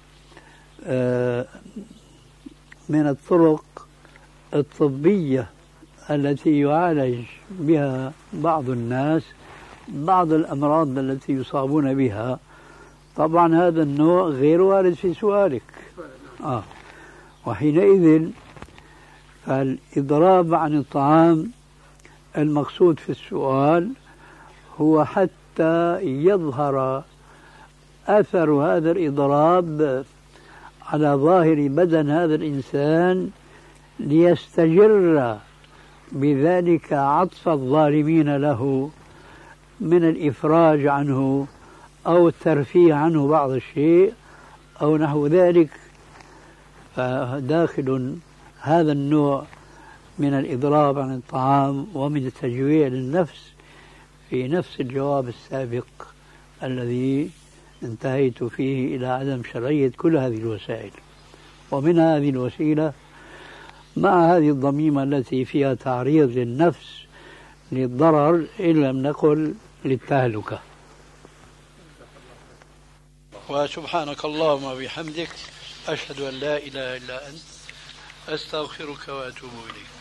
من الطرق الطبية التي يعالج بها بعض الناس بعض الأمراض التي يصابون بها. طبعا هذا النوع غير وارد في سؤالك. آه. وحينئذ فالإضراب عن الطعام المقصود في السؤال هو حتى يظهر أثر هذا الإضراب على ظاهر بدن هذا الإنسان ليستجر بذلك عطف الظالمين له من الإفراج عنه أو الترفيه عنه بعض الشيء أو نحو ذلك، فداخل هذا النوع من الإضراب عن الطعام ومن التجويع للنفس في نفس الجواب السابق الذي انتهيت فيه إلى عدم شرعية كل هذه الوسائل. ومن هذه الوسيلة مع هذه الضميمة التي فيها تعريض للنفس للضرر إن لم نقل للتهلكة. وسبحانك اللهم وبحمدك أشهد أن لا إله إلا أنت أستغفرك وأتوب إليك.